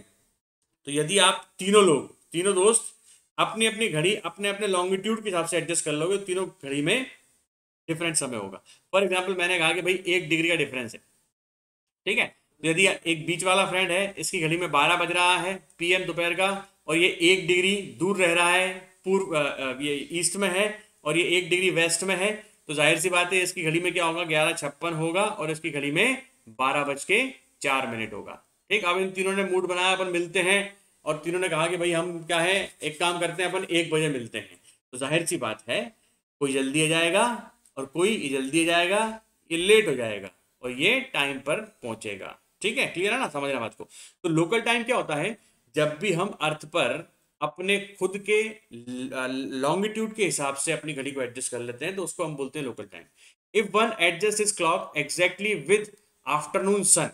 तो यदि आप तीनों लोग, तीनों दोस्त अपनी अपनी घड़ी अपने अपने लॉन्गिट्यूड के हिसाब से एडजस्ट कर लोगे, तीनों घड़ी में डिफरेंट समय होगा। फॉर एग्जाम्पल मैंने कहा कि भाई एक डिग्री का डिफरेंस है। ठीक है, तो यदि एक बीच वाला फ्रेंड है, इसकी घड़ी में बारह बज रहा है पी एम दोपहर का, और ये एक डिग्री दूर रह रहा है, पूर्व ये ईस्ट में है और ये एक डिग्री वेस्ट में है, तो जाहिर सी बात है इसकी घड़ी में क्या होगा, ग्यारह छप्पन होगा और इसकी घड़ी में बारह बज के चार मिनट होगा। ठीक, अब इन तीनों ने मूड बनाया, अपन मिलते हैं और तीनों ने कहा कि भाई हम क्या है, एक काम करते हैं अपन एक बजे मिलते हैं। तो जाहिर सी बात है कोई जल्दी आ जाएगा और कोई जल्दी आ जाएगा, ये लेट हो जाएगा और ये टाइम पर पहुंचेगा। ठीक है, क्लियर है ना, समझना बात को। तो लोकल टाइम क्या होता है, जब भी हम अर्थ पर अपने खुद के लॉन्गिट्यूड के हिसाब से अपनी घड़ी को एडजस्ट कर लेते हैं तो उसको हम बोलते हैं local time. If one adjust his clock exactly with afternoon sun,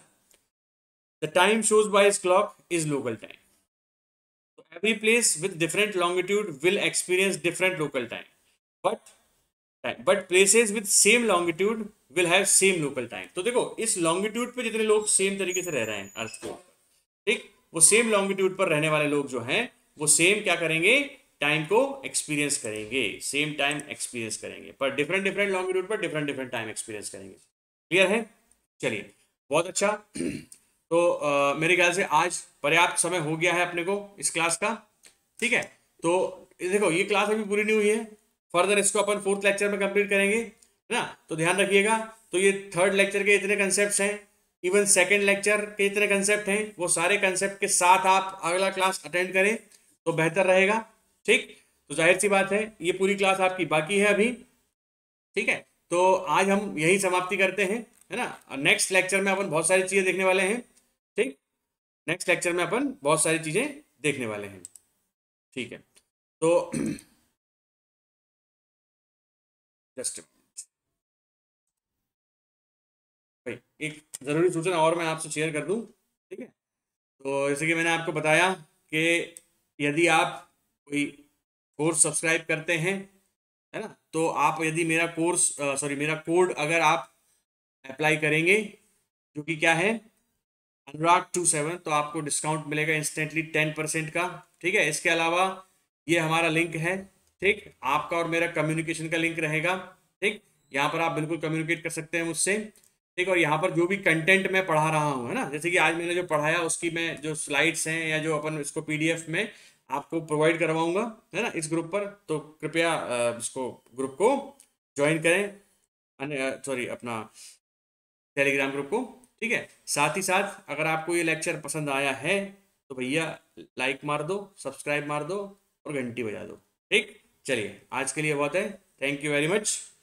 the time shows by his clock is local time. Every place with different longitude will experience different local time, but but places with same longitude will have same local time. तो देखो इस longitude पे जितने लोग same तरीके से रह रहे हैं अर्थ को, ठीक, वो सेम लॉन्गिट्यूड पर रहने वाले लोग जो हैं वो सेम क्या करेंगे, टाइम को एक्सपीरियंस करेंगे, सेम टाइम एक्सपीरियंस करेंगे, पर डिफरेंट डिफरेंट लॉन्गिट्यूड पर डिफरेंट डिफरेंट टाइम एक्सपीरियंस करेंगे। क्लियर है, चलिए बहुत अच्छा। तो आ, मेरे ख्याल से आज पर्याप्त समय हो गया है अपने को इस क्लास का। ठीक है, तो देखो ये क्लास अभी पूरी नहीं हुई है, फर्दर इसको अपन फोर्थ लेक्चर में कंप्लीट करेंगे, है ना, तो ध्यान रखिएगा। तो ये थर्ड लेक्चर के इतने कंसेप्ट हैं, इवन सेकेंड लेक्चर के इतने कंसेप्ट हैं, वो सारे कंसेप्ट के साथ आप अगला क्लास अटेंड करें तो बेहतर रहेगा। ठीक, तो जाहिर सी बात है ये पूरी क्लास आपकी बाकी है अभी। ठीक है, तो आज हम यही समाप्ति करते हैं, है ना। नेक्स्ट लेक्चर में अपन बहुत सारी चीज़ें देखने वाले हैं। ठीक, नेक्स्ट लेक्चर में अपन बहुत सारी चीज़ें देखने वाले हैं। ठीक है, तो जस्ट भाई एक ज़रूरी सूचना और मैं आपसे शेयर कर दूं। ठीक है, तो जैसे कि मैंने आपको बताया कि यदि आप कोई कोर्स सब्सक्राइब करते हैं, है ना, तो आप यदि मेरा कोर्स सॉरी मेरा कोड अगर आप अप्लाई करेंगे जो कि क्या है अनुराग टू सेवन, तो आपको डिस्काउंट मिलेगा इंस्टेंटली टेन परसेंट का। ठीक है, इसके अलावा ये हमारा लिंक है, ठीक, आपका और मेरा कम्युनिकेशन का लिंक रहेगा। ठीक, यहाँ पर आप बिल्कुल कम्युनिकेट कर सकते हैं मुझसे। ठीक, और यहाँ पर जो भी कंटेंट मैं पढ़ा रहा हूँ, है ना, जैसे कि आज मैंने जो पढ़ाया उसकी मैं जो स्लाइड्स हैं या जो अपन इसको पीडीएफ में आपको प्रोवाइड करवाऊँगा, है ना, इस ग्रुप पर, तो कृपया इसको ग्रुप को ज्वाइन करें, सॉरी अपना टेलीग्राम ग्रुप को। ठीक है, साथ ही साथ अगर आपको ये लेक्चर पसंद आया है तो भैया लाइक मार दो, सब्सक्राइब मार दो और घंटी बजा दो। ठीक, चलिए आज के लिए बहुत है, थैंक यू वेरी मच।